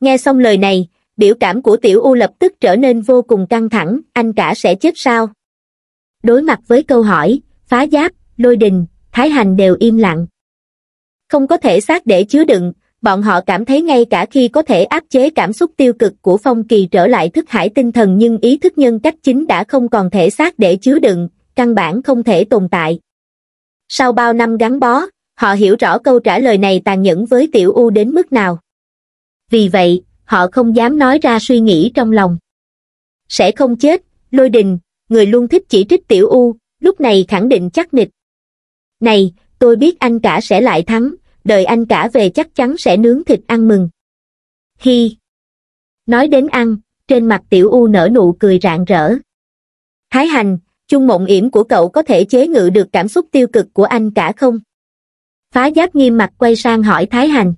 Nghe xong lời này, biểu cảm của Tiểu U lập tức trở nên vô cùng căng thẳng, anh cả sẽ chết sao? Đối mặt với câu hỏi, Phá Giáp, Lôi Đình, Thái Hành đều im lặng. Không có thể xác để chứa đựng, bọn họ cảm thấy ngay cả khi có thể áp chế cảm xúc tiêu cực của Phong Kỳ trở lại thức hải tinh thần nhưng ý thức nhân cách chính đã không còn thể xác để chứa đựng, căn bản không thể tồn tại. Sau bao năm gắn bó, họ hiểu rõ câu trả lời này tàn nhẫn với Tiểu U đến mức nào. Vì vậy, họ không dám nói ra suy nghĩ trong lòng. Sẽ không chết, Lôi Đình, người luôn thích chỉ trích Tiểu U, lúc này khẳng định chắc nịch. Này, tôi biết anh cả sẽ lại thắng, đợi anh cả về chắc chắn sẽ nướng thịt ăn mừng. Hi! Nói đến ăn, trên mặt Tiểu U nở nụ cười rạng rỡ. Thái Hành, chung mộng yểm của cậu có thể chế ngự được cảm xúc tiêu cực của anh cả không? Phá Giáp nghiêm mặt quay sang hỏi Thái Hành.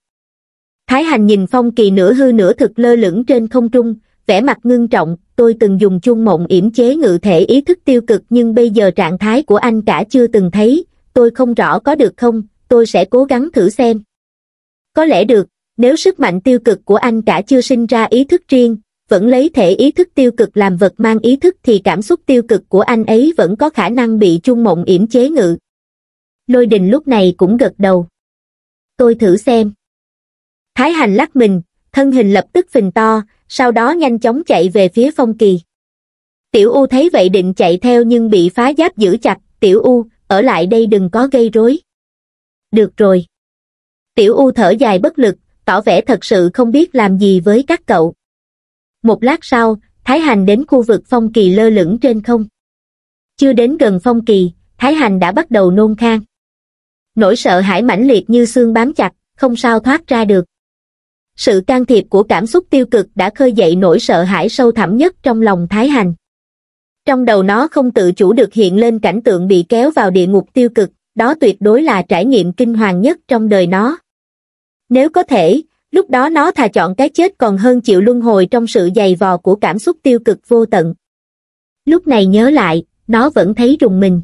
Thái Hành nhìn Phong Kỳ nửa hư nửa thực lơ lửng trên không trung, vẻ mặt ngưng trọng, tôi từng dùng chung mộng yểm chế ngự thể ý thức tiêu cực nhưng bây giờ trạng thái của anh cả chưa từng thấy, tôi không rõ có được không, tôi sẽ cố gắng thử xem. Có lẽ được, nếu sức mạnh tiêu cực của anh cả chưa sinh ra ý thức riêng, vẫn lấy thể ý thức tiêu cực làm vật mang ý thức thì cảm xúc tiêu cực của anh ấy vẫn có khả năng bị chung mộng yểm chế ngự. Lôi Đình lúc này cũng gật đầu. Tôi thử xem. Thái Hành lắc mình, thân hình lập tức phình to, sau đó nhanh chóng chạy về phía Phong Kỳ. Tiểu U thấy vậy định chạy theo nhưng bị Phá Giáp giữ chặt, Tiểu U, ở lại đây đừng có gây rối. Được rồi. Tiểu U thở dài bất lực, tỏ vẻ thật sự không biết làm gì với các cậu. Một lát sau, Thái Hành đến khu vực Phong Kỳ lơ lửng trên không. Chưa đến gần Phong Kỳ, Thái Hành đã bắt đầu nôn khan. Nỗi sợ hãi mãnh liệt như xương bám chặt, không sao thoát ra được. Sự can thiệp của cảm xúc tiêu cực đã khơi dậy nỗi sợ hãi sâu thẳm nhất trong lòng Thái Hành. Trong đầu nó không tự chủ được hiện lên cảnh tượng bị kéo vào địa ngục tiêu cực, đó tuyệt đối là trải nghiệm kinh hoàng nhất trong đời nó. Nếu có thể, lúc đó nó thà chọn cái chết còn hơn chịu luân hồi trong sự dày vò của cảm xúc tiêu cực vô tận. Lúc này nhớ lại, nó vẫn thấy rùng mình.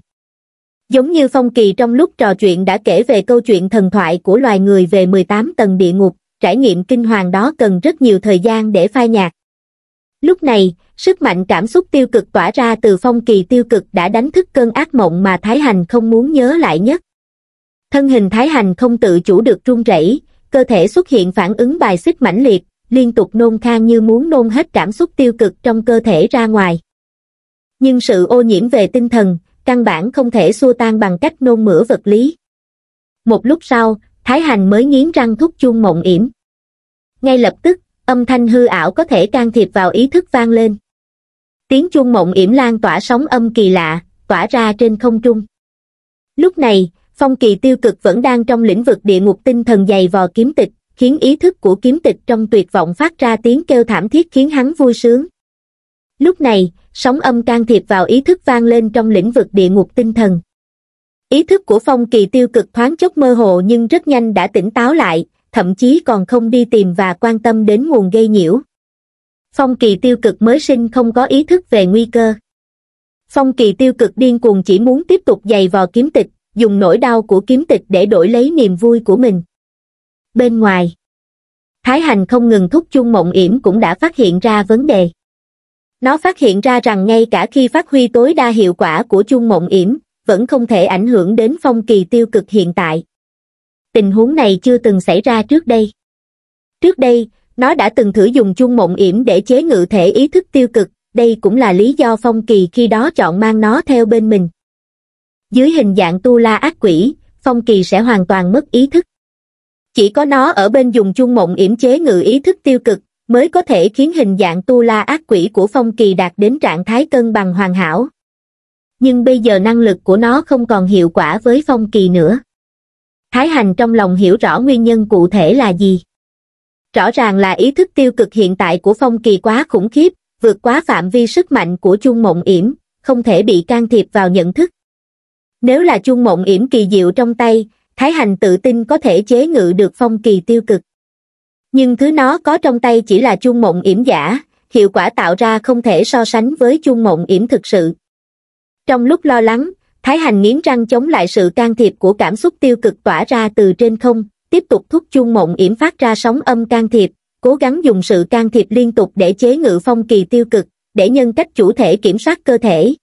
Giống như Phong Kỳ trong lúc trò chuyện đã kể về câu chuyện thần thoại của loài người về 18 tầng địa ngục, trải nghiệm kinh hoàng đó cần rất nhiều thời gian để phai nhạt. Lúc này, sức mạnh cảm xúc tiêu cực tỏa ra từ Phong Kỳ tiêu cực đã đánh thức cơn ác mộng mà Thái Hành không muốn nhớ lại nhất. Thân hình Thái Hành không tự chủ được run rẩy, cơ thể xuất hiện phản ứng bài xích mãnh liệt, liên tục nôn khan như muốn nôn hết cảm xúc tiêu cực trong cơ thể ra ngoài. Nhưng sự ô nhiễm về tinh thần, căn bản không thể xua tan bằng cách nôn mửa vật lý. Một lúc sau, Thái Hành mới nghiến răng thúc chuông mộng yểm. Ngay lập tức, âm thanh hư ảo có thể can thiệp vào ý thức vang lên. Tiếng chuông mộng yểm lan tỏa sóng âm kỳ lạ, tỏa ra trên không trung. Lúc này, phong kỳ tiêu cực vẫn đang trong lĩnh vực địa ngục tinh thần dày vò kiếm tịch, khiến ý thức của kiếm tịch trong tuyệt vọng phát ra tiếng kêu thảm thiết khiến hắn vui sướng. Lúc này, sóng âm can thiệp vào ý thức vang lên trong lĩnh vực địa ngục tinh thần. Ý thức của phong kỳ tiêu cực thoáng chốc mơ hồ nhưng rất nhanh đã tỉnh táo lại, thậm chí còn không đi tìm và quan tâm đến nguồn gây nhiễu. Phong kỳ tiêu cực mới sinh không có ý thức về nguy cơ. Phong kỳ tiêu cực điên cuồng chỉ muốn tiếp tục giày vò kiếm tịch, dùng nỗi đau của kiếm tịch để đổi lấy niềm vui của mình. Bên ngoài, Thái Hành không ngừng thúc chuông mộng yểm cũng đã phát hiện ra vấn đề. Nó phát hiện ra rằng ngay cả khi phát huy tối đa hiệu quả của chuông mộng yểm, vẫn không thể ảnh hưởng đến phong kỳ tiêu cực hiện tại. Tình huống này chưa từng xảy ra trước đây. Trước đây, nó đã từng thử dùng chuông mộng yểm để chế ngự thể ý thức tiêu cực, đây cũng là lý do phong kỳ khi đó chọn mang nó theo bên mình. Dưới hình dạng tu la ác quỷ, phong kỳ sẽ hoàn toàn mất ý thức. Chỉ có nó ở bên dùng chuông mộng yểm chế ngự ý thức tiêu cực, mới có thể khiến hình dạng tu la ác quỷ của phong kỳ đạt đến trạng thái cân bằng hoàn hảo. Nhưng bây giờ năng lực của nó không còn hiệu quả với phong kỳ nữa. Thái Hành trong lòng hiểu rõ nguyên nhân cụ thể là gì. Rõ ràng là ý thức tiêu cực hiện tại của phong kỳ quá khủng khiếp, vượt quá phạm vi sức mạnh của chuông mộng yểm, không thể bị can thiệp vào nhận thức. Nếu là chuông mộng yểm kỳ diệu trong tay, Thái Hành tự tin có thể chế ngự được phong kỳ tiêu cực. Nhưng thứ nó có trong tay chỉ là chuông mộng yểm giả, hiệu quả tạo ra không thể so sánh với chuông mộng yểm thực sự. Trong lúc lo lắng, Thái Hành nghiến răng chống lại sự can thiệp của cảm xúc tiêu cực tỏa ra từ trên không, tiếp tục thúc chuông mộng yểm phát ra sóng âm can thiệp, cố gắng dùng sự can thiệp liên tục để chế ngự phong kỳ tiêu cực, để nhân cách chủ thể kiểm soát cơ thể.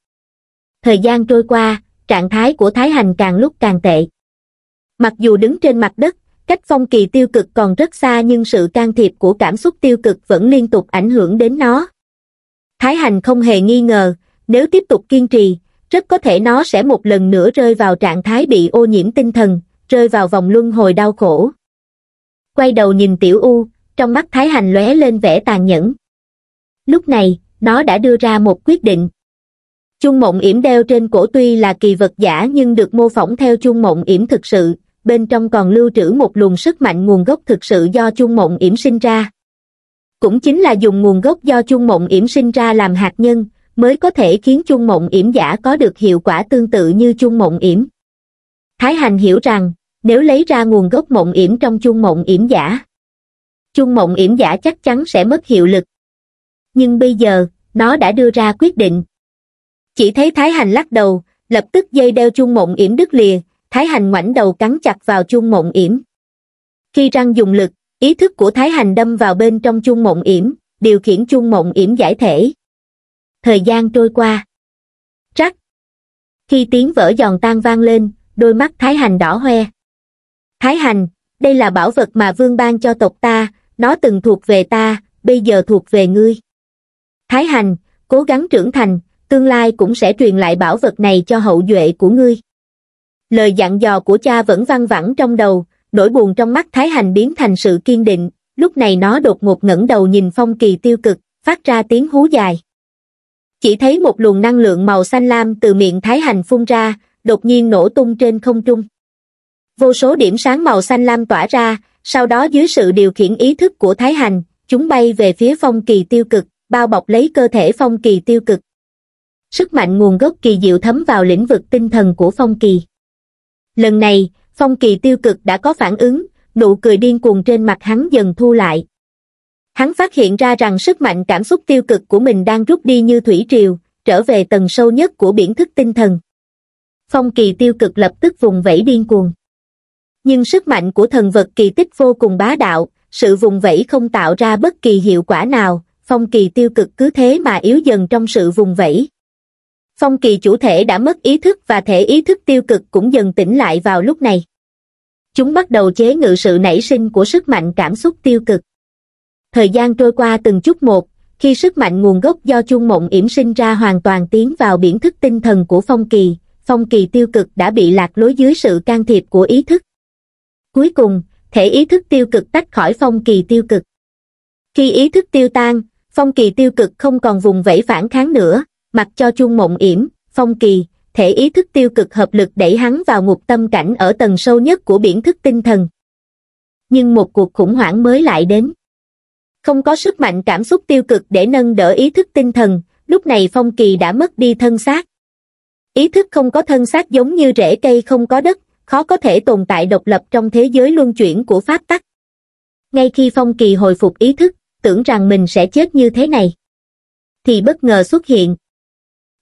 Thời gian trôi qua, trạng thái của Thái Hành càng lúc càng tệ. Mặc dù đứng trên mặt đất, cách phong kỳ tiêu cực còn rất xa nhưng sự can thiệp của cảm xúc tiêu cực vẫn liên tục ảnh hưởng đến nó. Thái Hành không hề nghi ngờ, nếu tiếp tục kiên trì, rất có thể nó sẽ một lần nữa rơi vào trạng thái bị ô nhiễm tinh thần, rơi vào vòng luân hồi đau khổ. Quay đầu nhìn Tiểu U, trong mắt Thái Hành lóe lên vẻ tàn nhẫn. Lúc này, nó đã đưa ra một quyết định. Chuông mộng yểm đeo trên cổ tuy là kỳ vật giả nhưng được mô phỏng theo chuông mộng yểm thực sự, bên trong còn lưu trữ một luồng sức mạnh nguồn gốc thực sự do chuông mộng yểm sinh ra. Cũng chính là dùng nguồn gốc do chuông mộng yểm sinh ra làm hạt nhân, mới có thể khiến chuông mộng yểm giả có được hiệu quả tương tự như chuông mộng yểm. Thái Hành hiểu rằng, nếu lấy ra nguồn gốc mộng yểm trong chuông mộng yểm giả, chuông mộng yểm giả chắc chắn sẽ mất hiệu lực. Nhưng bây giờ, nó đã đưa ra quyết định. Chỉ thấy Thái Hành lắc đầu, lập tức dây đeo chuông mộng yểm đứt lìa, Thái Hành ngoảnh đầu cắn chặt vào chuông mộng yểm. Khi răng dùng lực, ý thức của Thái Hành đâm vào bên trong chuông mộng yểm, điều khiển chuông mộng yểm giải thể. Thời gian trôi qua. Rắc. Khi tiếng vỡ giòn tan vang lên, đôi mắt Thái Hành đỏ hoe. Thái Hành, đây là bảo vật mà Vương ban cho tộc ta, nó từng thuộc về ta, bây giờ thuộc về ngươi. Thái Hành, cố gắng trưởng thành, tương lai cũng sẽ truyền lại bảo vật này cho hậu duệ của ngươi. Lời dặn dò của cha vẫn văng vẳng trong đầu, nỗi buồn trong mắt Thái Hành biến thành sự kiên định, lúc này nó đột ngột ngẩng đầu nhìn phong kỳ tiêu cực, phát ra tiếng hú dài. Chỉ thấy một luồng năng lượng màu xanh lam từ miệng Thái Hành phun ra, đột nhiên nổ tung trên không trung. Vô số điểm sáng màu xanh lam tỏa ra, sau đó dưới sự điều khiển ý thức của Thái Hành, chúng bay về phía phong kỳ tiêu cực, bao bọc lấy cơ thể phong kỳ tiêu cực. Sức mạnh nguồn gốc kỳ diệu thấm vào lĩnh vực tinh thần của phong kỳ. Lần này, phong kỳ tiêu cực đã có phản ứng, nụ cười điên cuồng trên mặt hắn dần thu lại. Hắn phát hiện ra rằng sức mạnh cảm xúc tiêu cực của mình đang rút đi như thủy triều, trở về tầng sâu nhất của biển thức tinh thần. Phong kỳ tiêu cực lập tức vùng vẫy điên cuồng. Nhưng sức mạnh của thần vật kỳ tích vô cùng bá đạo, sự vùng vẫy không tạo ra bất kỳ hiệu quả nào, phong kỳ tiêu cực cứ thế mà yếu dần trong sự vùng vẫy. Phong kỳ chủ thể đã mất ý thức và thể ý thức tiêu cực cũng dần tỉnh lại vào lúc này. Chúng bắt đầu chế ngự sự nảy sinh của sức mạnh cảm xúc tiêu cực. Thời gian trôi qua từng chút một, khi sức mạnh nguồn gốc do Chung Mộng Yểm sinh ra hoàn toàn tiến vào biển thức tinh thần của Phong Kỳ tiêu cực đã bị lạc lối dưới sự can thiệp của ý thức. Cuối cùng, thể ý thức tiêu cực tách khỏi Phong Kỳ tiêu cực. Khi ý thức tiêu tan, Phong Kỳ tiêu cực không còn vùng vẫy phản kháng nữa, mặc cho Chung Mộng Yểm, Phong Kỳ, thể ý thức tiêu cực hợp lực đẩy hắn vào ngục tâm cảnh ở tầng sâu nhất của biển thức tinh thần. Nhưng một cuộc khủng hoảng mới lại đến. Không có sức mạnh cảm xúc tiêu cực để nâng đỡ ý thức tinh thần, lúc này Phong Kỳ đã mất đi thân xác. Ý thức không có thân xác giống như rễ cây không có đất, khó có thể tồn tại độc lập trong thế giới luân chuyển của pháp tắc. Ngay khi Phong Kỳ hồi phục ý thức, tưởng rằng mình sẽ chết như thế này, thì bất ngờ xuất hiện.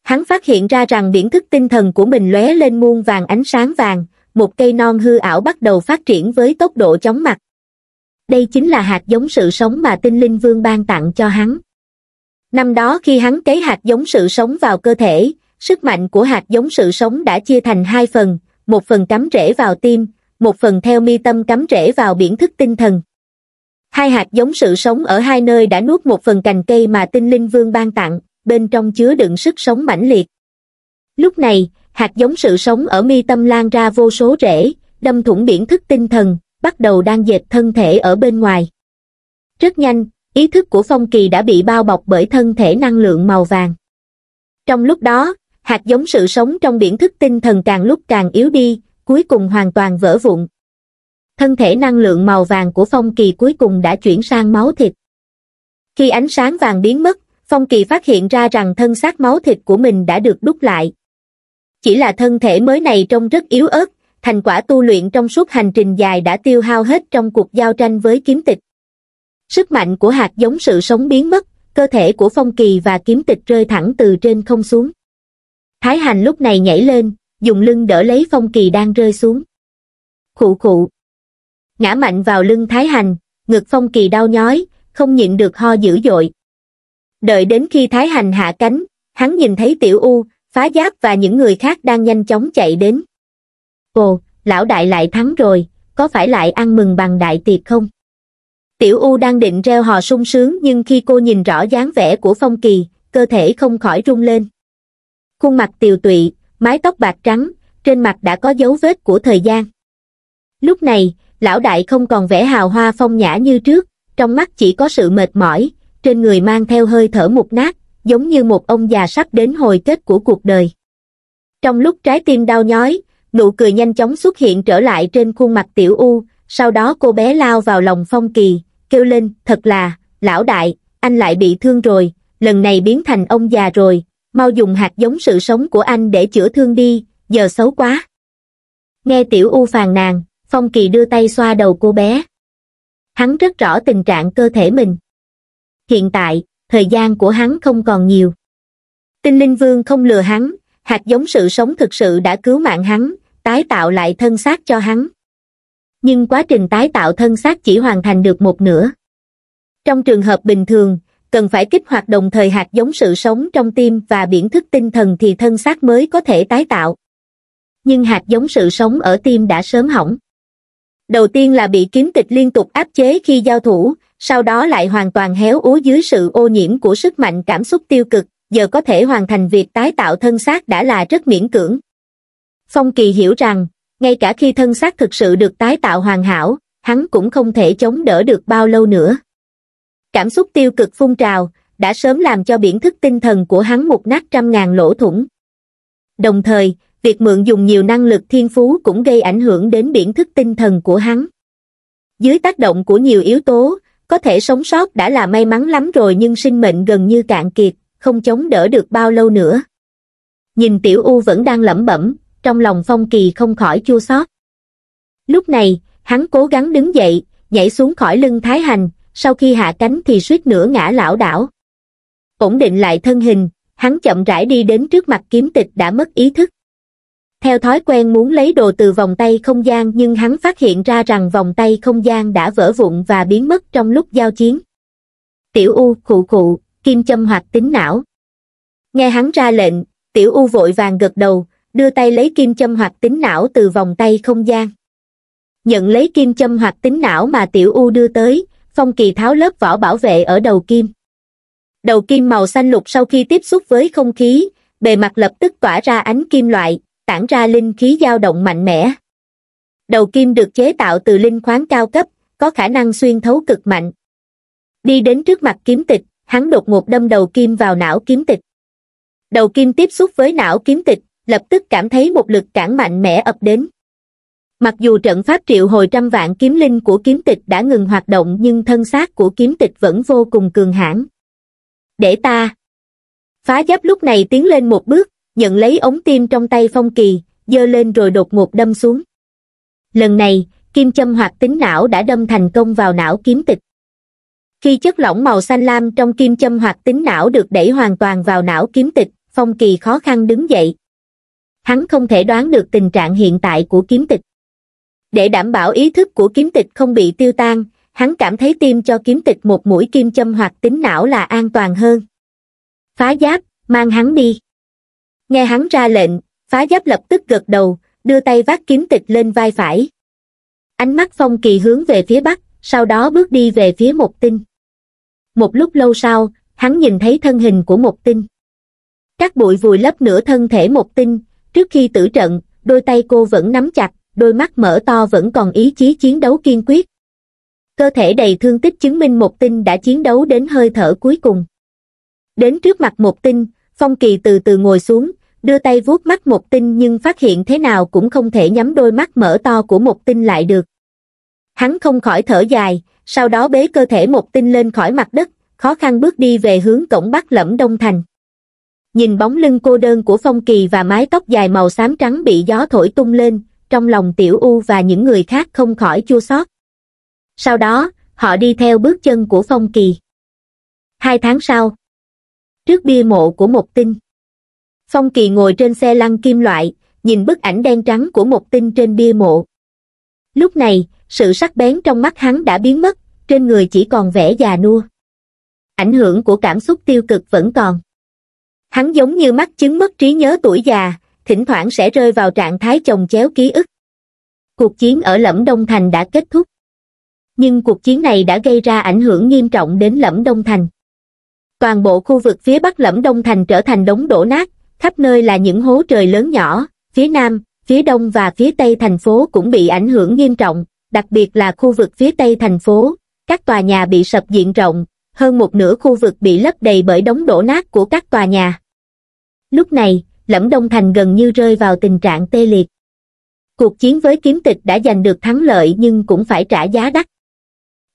Hắn phát hiện ra rằng biển thức tinh thần của mình lóe lên muôn vàng ánh sáng vàng, một cây non hư ảo bắt đầu phát triển với tốc độ chóng mặt. Đây chính là hạt giống sự sống mà Tinh Linh Vương ban tặng cho hắn. Năm đó khi hắn cấy hạt giống sự sống vào cơ thể, sức mạnh của hạt giống sự sống đã chia thành hai phần, một phần cắm rễ vào tim, một phần theo mi tâm cắm rễ vào biển thức tinh thần. Hai hạt giống sự sống ở hai nơi đã nuốt một phần cành cây mà Tinh Linh Vương ban tặng, bên trong chứa đựng sức sống mãnh liệt. Lúc này, hạt giống sự sống ở mi tâm lan ra vô số rễ, đâm thủng biển thức tinh thần, bắt đầu đang dệt thân thể ở bên ngoài. Rất nhanh, ý thức của Phong Kỳ đã bị bao bọc bởi thân thể năng lượng màu vàng. Trong lúc đó, hạt giống sự sống trong biển thức tinh thần càng lúc càng yếu đi, cuối cùng hoàn toàn vỡ vụn. Thân thể năng lượng màu vàng của Phong Kỳ cuối cùng đã chuyển sang máu thịt. Khi ánh sáng vàng biến mất, Phong Kỳ phát hiện ra rằng thân xác máu thịt của mình đã được đúc lại. Chỉ là thân thể mới này trông rất yếu ớt, thành quả tu luyện trong suốt hành trình dài đã tiêu hao hết trong cuộc giao tranh với kiếm tịch. Sức mạnh của hạt giống sự sống biến mất, cơ thể của Phong Kỳ và kiếm tịch rơi thẳng từ trên không xuống. Thái Hành lúc này nhảy lên, dùng lưng đỡ lấy Phong Kỳ đang rơi xuống. Khụ khụ. Ngã mạnh vào lưng Thái Hành, ngực Phong Kỳ đau nhói, không nhịn được ho dữ dội. Đợi đến khi Thái Hành hạ cánh, hắn nhìn thấy Tiểu U, Phá Giáp và những người khác đang nhanh chóng chạy đến. Ồ, lão đại lại thắng rồi, có phải lại ăn mừng bằng đại tiệc không? Tiểu U đang định reo hò sung sướng nhưng khi cô nhìn rõ dáng vẻ của Phong Kỳ, cơ thể không khỏi rung lên. Khuôn mặt tiều tụy, mái tóc bạc trắng, trên mặt đã có dấu vết của thời gian. Lúc này, lão đại không còn vẻ hào hoa phong nhã như trước, trong mắt chỉ có sự mệt mỏi, trên người mang theo hơi thở mục nát, giống như một ông già sắp đến hồi kết của cuộc đời. Trong lúc trái tim đau nhói, nụ cười nhanh chóng xuất hiện trở lại trên khuôn mặt Tiểu U, sau đó cô bé lao vào lòng Phong Kỳ, kêu lên, thật là, lão đại, anh lại bị thương rồi, lần này biến thành ông già rồi, mau dùng hạt giống sự sống của anh để chữa thương đi, giờ xấu quá. Nghe Tiểu U phàn nàn, Phong Kỳ đưa tay xoa đầu cô bé. Hắn rất rõ tình trạng cơ thể mình. Hiện tại, thời gian của hắn không còn nhiều. Tinh Linh Vương không lừa hắn, hạt giống sự sống thực sự đã cứu mạng hắn, tái tạo lại thân xác cho hắn. Nhưng quá trình tái tạo thân xác chỉ hoàn thành được một nửa. Trong trường hợp bình thường, cần phải kích hoạt đồng thời hạt giống sự sống trong tim và biển thức tinh thần thì thân xác mới có thể tái tạo. Nhưng hạt giống sự sống ở tim đã sớm hỏng. Đầu tiên là bị kiếm tịch liên tục áp chế khi giao thủ, sau đó lại hoàn toàn héo úa dưới sự ô nhiễm của sức mạnh cảm xúc tiêu cực, giờ có thể hoàn thành việc tái tạo thân xác đã là rất miễn cưỡng. Phong Kỳ hiểu rằng, ngay cả khi thân xác thực sự được tái tạo hoàn hảo, hắn cũng không thể chống đỡ được bao lâu nữa. Cảm xúc tiêu cực phun trào, đã sớm làm cho biển thức tinh thần của hắn mục nát trăm ngàn lỗ thủng. Đồng thời, việc mượn dùng nhiều năng lực thiên phú cũng gây ảnh hưởng đến biển thức tinh thần của hắn. Dưới tác động của nhiều yếu tố, có thể sống sót đã là may mắn lắm rồi nhưng sinh mệnh gần như cạn kiệt, không chống đỡ được bao lâu nữa. Nhìn Tiểu U vẫn đang lẩm bẩm, trong lòng Phong Kỳ không khỏi chua xót. Lúc này, hắn cố gắng đứng dậy, nhảy xuống khỏi lưng Thái Hành, sau khi hạ cánh thì suýt nữa ngã lảo đảo. Ổn định lại thân hình, hắn chậm rãi đi đến trước mặt kiếm tịch đã mất ý thức. Theo thói quen muốn lấy đồ từ vòng tay không gian nhưng hắn phát hiện ra rằng vòng tay không gian đã vỡ vụn và biến mất trong lúc giao chiến. Tiểu U khụ khụ, kim châm hoạt tính não. Nghe hắn ra lệnh, Tiểu U vội vàng gật đầu, đưa tay lấy kim châm hoạt tính não từ vòng tay không gian. Nhận lấy kim châm hoạt tính não mà Tiểu U đưa tới, Phong Kỳ tháo lớp vỏ bảo vệ ở đầu kim. Đầu kim màu xanh lục sau khi tiếp xúc với không khí, bề mặt lập tức tỏa ra ánh kim loại, tản ra linh khí dao động mạnh mẽ. Đầu kim được chế tạo từ linh khoáng cao cấp, có khả năng xuyên thấu cực mạnh. Đi đến trước mặt Kiếm Tịch, hắn đột ngột đâm đầu kim vào não Kiếm Tịch. Đầu kim tiếp xúc với não Kiếm Tịch, lập tức cảm thấy một lực cản mạnh mẽ ập đến. Mặc dù trận pháp triệu hồi trăm vạn kiếm linh của Kiếm Tịch đã ngừng hoạt động, nhưng thân xác của Kiếm Tịch vẫn vô cùng cường hãn. Để ta! Phá Giáp lúc này tiến lên một bước, nhận lấy ống tim trong tay Phong Kỳ, giơ lên rồi đột ngột đâm xuống. Lần này, kim châm hoạt tính não đã đâm thành công vào não Kiếm Tịch. Khi chất lỏng màu xanh lam trong kim châm hoạt tính não được đẩy hoàn toàn vào não Kiếm Tịch, Phong Kỳ khó khăn đứng dậy. Hắn không thể đoán được tình trạng hiện tại của Kiếm Tịch. Để đảm bảo ý thức của Kiếm Tịch không bị tiêu tan, hắn cảm thấy tiêm cho Kiếm Tịch một mũi kim châm hoạt tính não là an toàn hơn. Phá Giáp, mang hắn đi. Nghe hắn ra lệnh, Phá Giáp lập tức gật đầu, đưa tay vác Kiếm Tịch lên vai phải. Ánh mắt Phong Kỳ hướng về phía bắc, sau đó bước đi về phía Mộc Tinh. Một lúc lâu sau, hắn nhìn thấy thân hình của Mộc Tinh. Các bụi vùi lấp nửa thân thể Mộc Tinh, trước khi tử trận, đôi tay cô vẫn nắm chặt, đôi mắt mở to vẫn còn ý chí chiến đấu kiên quyết. Cơ thể đầy thương tích chứng minh Mộc Tinh đã chiến đấu đến hơi thở cuối cùng. Đến trước mặt Mộc Tinh, Phong Kỳ từ từ ngồi xuống, đưa tay vuốt mắt Mộc Tinh nhưng phát hiện thế nào cũng không thể nhắm đôi mắt mở to của Mộc Tinh lại được. Hắn không khỏi thở dài, sau đó bế cơ thể Mộc Tinh lên khỏi mặt đất, khó khăn bước đi về hướng cổng Bắc Lẫm Đông Thành. Nhìn bóng lưng cô đơn của Phong Kỳ và mái tóc dài màu xám trắng bị gió thổi tung lên, trong lòng Tiểu U và những người khác không khỏi chua xót. Sau đó, họ đi theo bước chân của Phong Kỳ. 2 tháng sau, trước bia mộ của Mộc Tinh, Phong Kỳ ngồi trên xe lăn kim loại, nhìn bức ảnh đen trắng của Mộc Tinh trên bia mộ. Lúc này, sự sắc bén trong mắt hắn đã biến mất, trên người chỉ còn vẻ già nua. Ảnh hưởng của cảm xúc tiêu cực vẫn còn. Hắn giống như mắc chứng mất trí nhớ tuổi già, thỉnh thoảng sẽ rơi vào trạng thái chồng chéo ký ức. Cuộc chiến ở Lẫm Đông Thành đã kết thúc. Nhưng cuộc chiến này đã gây ra ảnh hưởng nghiêm trọng đến Lẫm Đông Thành. Toàn bộ khu vực phía bắc Lẫm Đông Thành trở thành đống đổ nát, khắp nơi là những hố trời lớn nhỏ, phía nam, phía đông và phía tây thành phố cũng bị ảnh hưởng nghiêm trọng, đặc biệt là khu vực phía tây thành phố, các tòa nhà bị sập diện rộng, hơn một nửa khu vực bị lấp đầy bởi đống đổ nát của các tòa nhà. Lúc này, Lẫm Đông Thành gần như rơi vào tình trạng tê liệt. Cuộc chiến với Kiếm Tịch đã giành được thắng lợi nhưng cũng phải trả giá đắt.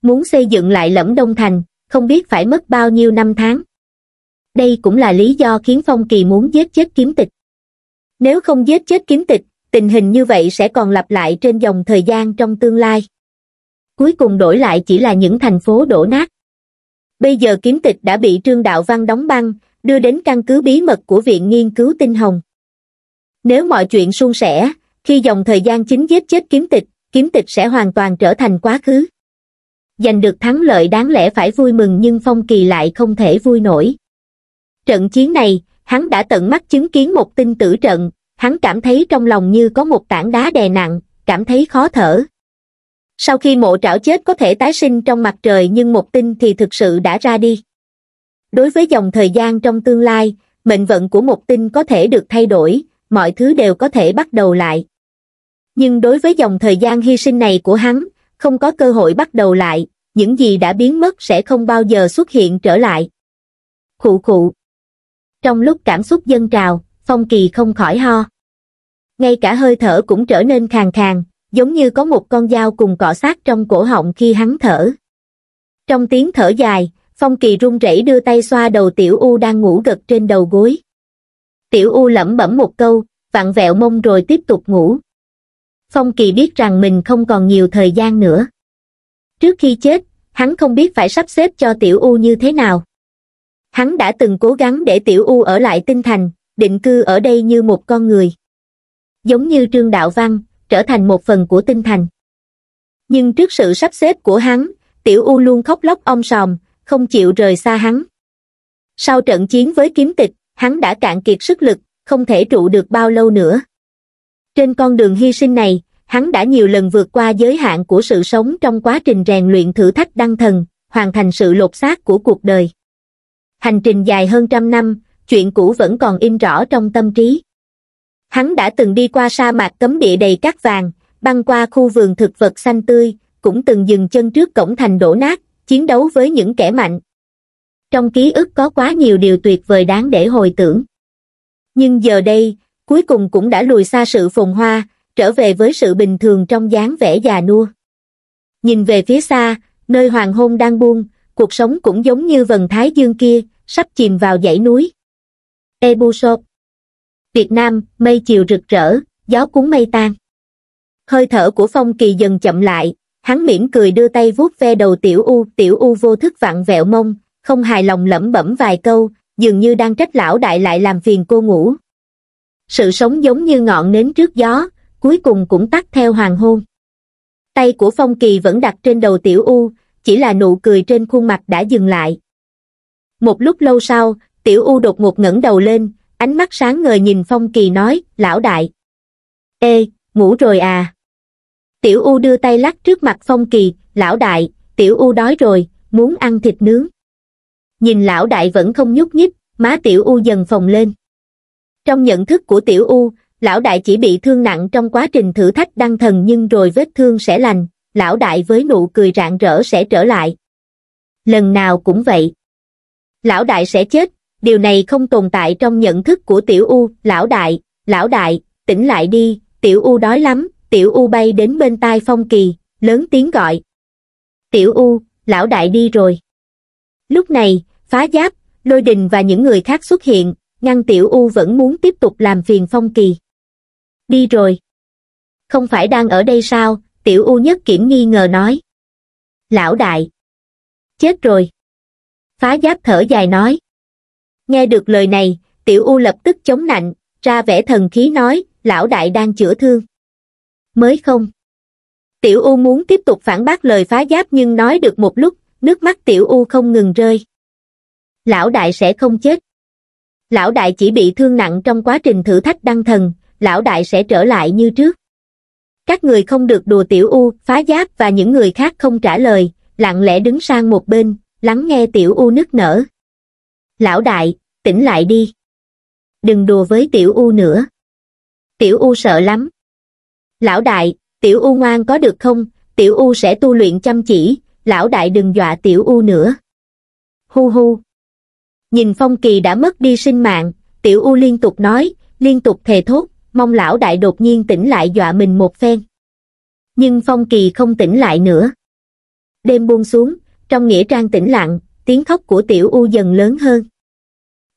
Muốn xây dựng lại Lẫm Đông Thành, không biết phải mất bao nhiêu năm tháng. Đây cũng là lý do khiến Phong Kỳ muốn giết chết Kiếm Tịch. Nếu không giết chết Kiếm Tịch, tình hình như vậy sẽ còn lặp lại trên dòng thời gian trong tương lai. Cuối cùng đổi lại chỉ là những thành phố đổ nát. Bây giờ Kiếm Tịch đã bị Trương Đạo Văn đóng băng, đưa đến căn cứ bí mật của Viện Nghiên cứu Tinh Hồng. Nếu mọi chuyện suôn sẻ, khi dòng thời gian chính giết chết Kiếm Tịch sẽ hoàn toàn trở thành quá khứ. Giành được thắng lợi đáng lẽ phải vui mừng nhưng Phong Kỳ lại không thể vui nổi. Trận chiến này, hắn đã tận mắt chứng kiến một tinh tử trận, hắn cảm thấy trong lòng như có một tảng đá đè nặng, cảm thấy khó thở. Sau khi mộ trảo chết có thể tái sinh trong mặt trời nhưng một tinh thì thực sự đã ra đi. Đối với dòng thời gian trong tương lai, mệnh vận của một tinh có thể được thay đổi, mọi thứ đều có thể bắt đầu lại. Nhưng đối với dòng thời gian hy sinh này của hắn, không có cơ hội bắt đầu lại, những gì đã biến mất sẽ không bao giờ xuất hiện trở lại. Khụ khụ. Trong lúc cảm xúc dâng trào, Phong Kỳ không khỏi ho. Ngay cả hơi thở cũng trở nên khàn khàn, giống như có một con dao cùng cọ sát trong cổ họng khi hắn thở. Trong tiếng thở dài, Phong Kỳ run rẩy đưa tay xoa đầu Tiểu U đang ngủ gật trên đầu gối. Tiểu U lẩm bẩm một câu, vặn vẹo mông rồi tiếp tục ngủ. Phong Kỳ biết rằng mình không còn nhiều thời gian nữa. Trước khi chết, hắn không biết phải sắp xếp cho Tiểu U như thế nào. Hắn đã từng cố gắng để Tiểu U ở lại Tinh Thành, định cư ở đây như một con người. Giống như Trương Đạo Văn, trở thành một phần của Tinh Thành. Nhưng trước sự sắp xếp của hắn, Tiểu U luôn khóc lóc om sòm, không chịu rời xa hắn. Sau trận chiến với Kiếm Tịch, hắn đã cạn kiệt sức lực, không thể trụ được bao lâu nữa. Trên con đường hy sinh này, hắn đã nhiều lần vượt qua giới hạn của sự sống trong quá trình rèn luyện thử thách đăng thần, hoàn thành sự lột xác của cuộc đời. Hành trình dài hơn 100 năm, chuyện cũ vẫn còn in rõ trong tâm trí. Hắn đã từng đi qua sa mạc cấm địa đầy cát vàng, băng qua khu vườn thực vật xanh tươi, cũng từng dừng chân trước cổng thành đổ nát, chiến đấu với những kẻ mạnh. Trong ký ức có quá nhiều điều tuyệt vời đáng để hồi tưởng. Nhưng giờ đây, cuối cùng cũng đã lùi xa sự phồn hoa, trở về với sự bình thường trong dáng vẻ già nua. Nhìn về phía xa, nơi hoàng hôn đang buông, cuộc sống cũng giống như vầng thái dương kia, sắp chìm vào dãy núi. Ebushop, Việt Nam, mây chiều rực rỡ, gió cuốn mây tan. Hơi thở của Phong Kỳ dần chậm lại, hắn mỉm cười đưa tay vuốt ve đầu Tiểu U vô thức vặn vẹo mông, không hài lòng lẩm bẩm vài câu, dường như đang trách lão đại lại làm phiền cô ngủ. Sự sống giống như ngọn nến trước gió, cuối cùng cũng tắt theo hoàng hôn. Tay của Phong Kỳ vẫn đặt trên đầu Tiểu U, chỉ là nụ cười trên khuôn mặt đã dừng lại. Một lúc lâu sau, Tiểu U đột ngột ngẩng đầu lên, ánh mắt sáng ngời nhìn Phong Kỳ nói, lão đại. Ê, ngủ rồi à? Tiểu U đưa tay lắc trước mặt Phong Kỳ, lão đại, Tiểu U đói rồi, muốn ăn thịt nướng. Nhìn lão đại vẫn không nhúc nhích, má Tiểu U dần phồng lên. Trong nhận thức của Tiểu U, lão đại chỉ bị thương nặng trong quá trình thử thách đăng thần, nhưng rồi vết thương sẽ lành, lão đại với nụ cười rạng rỡ sẽ trở lại. Lần nào cũng vậy. Lão đại sẽ chết, điều này không tồn tại trong nhận thức của Tiểu U. Lão đại, tỉnh lại đi, Tiểu U đói lắm. Tiểu U bay đến bên tai Phong Kỳ, lớn tiếng gọi. Tiểu U, lão đại đi rồi. Lúc này, Phá Giáp, Lôi Đình và những người khác xuất hiện, ngăn Tiểu U vẫn muốn tiếp tục làm phiền Phong Kỳ. Đi rồi. Không phải đang ở đây sao? Tiểu U nhất kiểm nghi ngờ nói. Lão đại. Chết rồi. Phá Giáp thở dài nói. Nghe được lời này, Tiểu U lập tức chống nạnh, ra vẻ thần khí nói, lão đại đang chữa thương. Mới không. Tiểu U muốn tiếp tục phản bác lời Phá Giáp, nhưng nói được một lúc, nước mắt Tiểu U không ngừng rơi. Lão đại sẽ không chết. Lão đại chỉ bị thương nặng trong quá trình thử thách đăng thần, lão đại sẽ trở lại như trước. Các người không được đùa Tiểu U. Phá Giáp và những người khác không trả lời, lặng lẽ đứng sang một bên, lắng nghe Tiểu U nức nở. Lão đại, tỉnh lại đi. Đừng đùa với Tiểu U nữa. Tiểu U sợ lắm. Lão đại, Tiểu U ngoan có được không? Tiểu U sẽ tu luyện chăm chỉ, lão đại đừng dọa Tiểu U nữa. Hu hu. Nhìn Phong Kỳ đã mất đi sinh mạng, Tiểu U liên tục nói, liên tục thề thốt, mong lão đại đột nhiên tỉnh lại dọa mình một phen. Nhưng Phong Kỳ không tỉnh lại nữa. Đêm buông xuống, trong nghĩa trang tĩnh lặng, tiếng khóc của Tiểu U dần lớn hơn.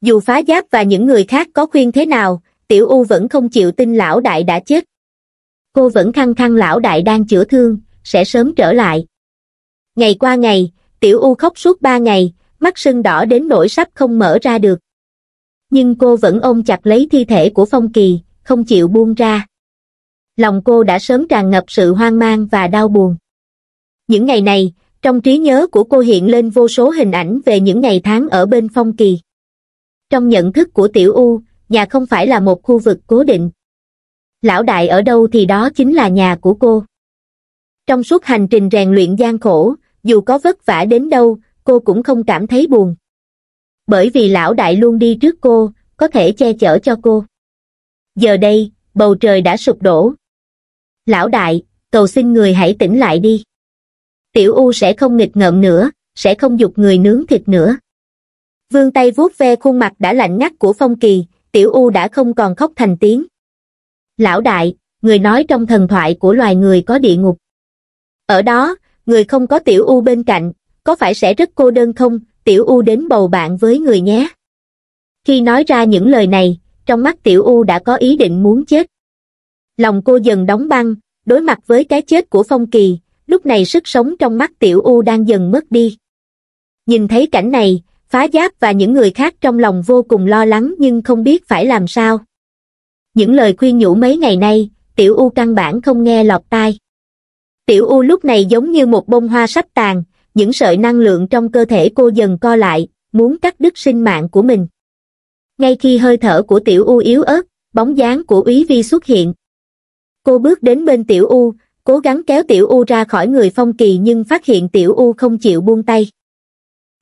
Dù Phá Giáp và những người khác có khuyên thế nào, Tiểu U vẫn không chịu tin lão đại đã chết. Cô vẫn khăng khăng lão đại đang chữa thương, sẽ sớm trở lại. Ngày qua ngày, Tiểu U khóc suốt 3 ngày, mắt sưng đỏ đến nỗi sắp không mở ra được. Nhưng cô vẫn ôm chặt lấy thi thể của Phong Kỳ, không chịu buông ra. Lòng cô đã sớm tràn ngập sự hoang mang và đau buồn. Những ngày này, trong trí nhớ của cô hiện lên vô số hình ảnh về những ngày tháng ở bên Phong Kỳ. Trong nhận thức của Tiểu U, nhà không phải là một khu vực cố định. Lão đại ở đâu thì đó chính là nhà của cô. Trong suốt hành trình rèn luyện gian khổ, dù có vất vả đến đâu, cô cũng không cảm thấy buồn. Bởi vì lão đại luôn đi trước cô, có thể che chở cho cô. Giờ đây, bầu trời đã sụp đổ. Lão đại, cầu xin người hãy tỉnh lại đi. Tiểu U sẽ không nghịch ngợm nữa, sẽ không giục người nướng thịt nữa. Vươn tay vuốt ve khuôn mặt đã lạnh ngắt của Phong Kỳ, Tiểu U đã không còn khóc thành tiếng. Lão đại, người nói trong thần thoại của loài người có địa ngục. Ở đó, người không có Tiểu U bên cạnh, có phải sẽ rất cô đơn không? Tiểu U đến bầu bạn với người nhé. Khi nói ra những lời này, trong mắt Tiểu U đã có ý định muốn chết. Lòng cô dần đóng băng, đối mặt với cái chết của Phong Kỳ, lúc này sức sống trong mắt Tiểu U đang dần mất đi. Nhìn thấy cảnh này, Phá Giáp và những người khác trong lòng vô cùng lo lắng nhưng không biết phải làm sao. Những lời khuyên nhủ mấy ngày nay, Tiểu U căn bản không nghe lọt tai. Tiểu U lúc này giống như một bông hoa sắp tàn, những sợi năng lượng trong cơ thể cô dần co lại, muốn cắt đứt sinh mạng của mình. Ngay khi hơi thở của Tiểu U yếu ớt, bóng dáng của Úy Vi xuất hiện. Cô bước đến bên Tiểu U, cố gắng kéo Tiểu U ra khỏi người Phong Kỳ nhưng phát hiện Tiểu U không chịu buông tay.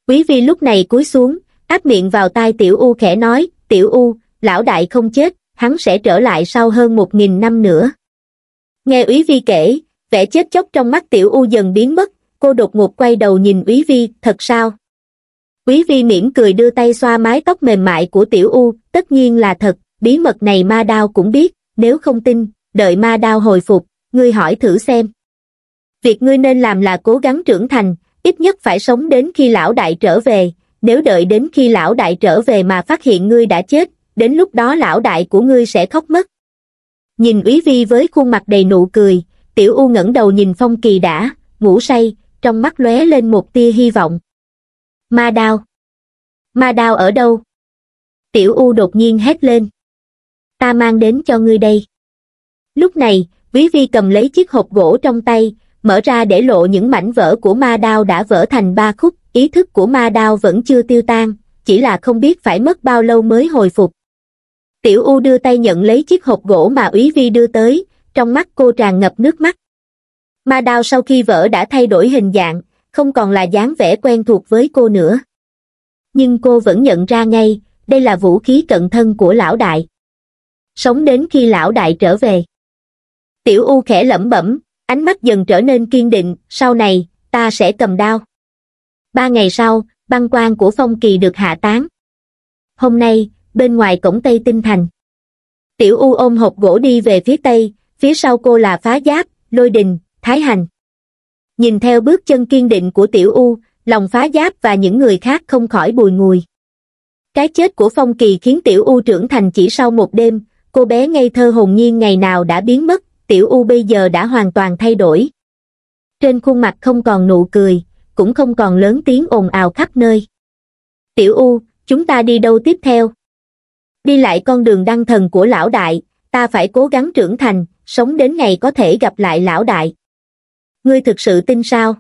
Quý vi lúc này cúi xuống, áp miệng vào tai Tiểu U khẽ nói, Tiểu U, lão đại không chết, hắn sẽ trở lại sau hơn 1.000 năm nữa. Nghe Úy Vi kể, vẻ chết chóc trong mắt Tiểu U dần biến mất, cô đột ngột quay đầu nhìn Úy Vi, thật sao? Úy Vi mỉm cười đưa tay xoa mái tóc mềm mại của Tiểu U, tất nhiên là thật, bí mật này Ma Đao cũng biết, nếu không tin, đợi Ma Đao hồi phục, ngươi hỏi thử xem. Việc ngươi nên làm là cố gắng trưởng thành, ít nhất phải sống đến khi lão đại trở về, nếu đợi đến khi lão đại trở về mà phát hiện ngươi đã chết, đến lúc đó lão đại của ngươi sẽ khóc mất. Nhìn Úy Vi với khuôn mặt đầy nụ cười, Tiểu U ngẩng đầu nhìn Phong Kỳ đã ngủ say, trong mắt lóe lên một tia hy vọng. Ma Đao. Ma Đao ở đâu? Tiểu U đột nhiên hét lên. Ta mang đến cho ngươi đây. Lúc này, Úy Vi cầm lấy chiếc hộp gỗ trong tay, mở ra để lộ những mảnh vỡ của Ma Đao đã vỡ thành ba khúc, ý thức của Ma Đao vẫn chưa tiêu tan, chỉ là không biết phải mất bao lâu mới hồi phục. Tiểu U đưa tay nhận lấy chiếc hộp gỗ mà Úy Vi đưa tới, trong mắt cô tràn ngập nước mắt. Ma Đao sau khi vỡ đã thay đổi hình dạng, không còn là dáng vẻ quen thuộc với cô nữa. Nhưng cô vẫn nhận ra ngay, đây là vũ khí cận thân của lão đại. Sống đến khi lão đại trở về. Tiểu U khẽ lẩm bẩm, ánh mắt dần trở nên kiên định, sau này, ta sẽ cầm đao. 3 ngày sau, băng quan của Phong Kỳ được hạ tán. Hôm nay, bên ngoài cổng Tây Tinh Thành, Tiểu U ôm hộp gỗ đi về phía Tây, phía sau cô là Phá Giáp, Lôi Đình, Thái Hành. Nhìn theo bước chân kiên định của Tiểu U, lòng Phá Giáp và những người khác không khỏi bùi ngùi. Cái chết của Phong Kỳ khiến Tiểu U trưởng thành chỉ sau một đêm, cô bé ngây thơ hồn nhiên ngày nào đã biến mất, Tiểu U bây giờ đã hoàn toàn thay đổi. Trên khuôn mặt không còn nụ cười, cũng không còn lớn tiếng ồn ào khắp nơi. Tiểu U, chúng ta đi đâu tiếp theo? Đi lại con đường đăng thần của lão đại, ta phải cố gắng trưởng thành, sống đến ngày có thể gặp lại lão đại. Ngươi thực sự tin sao?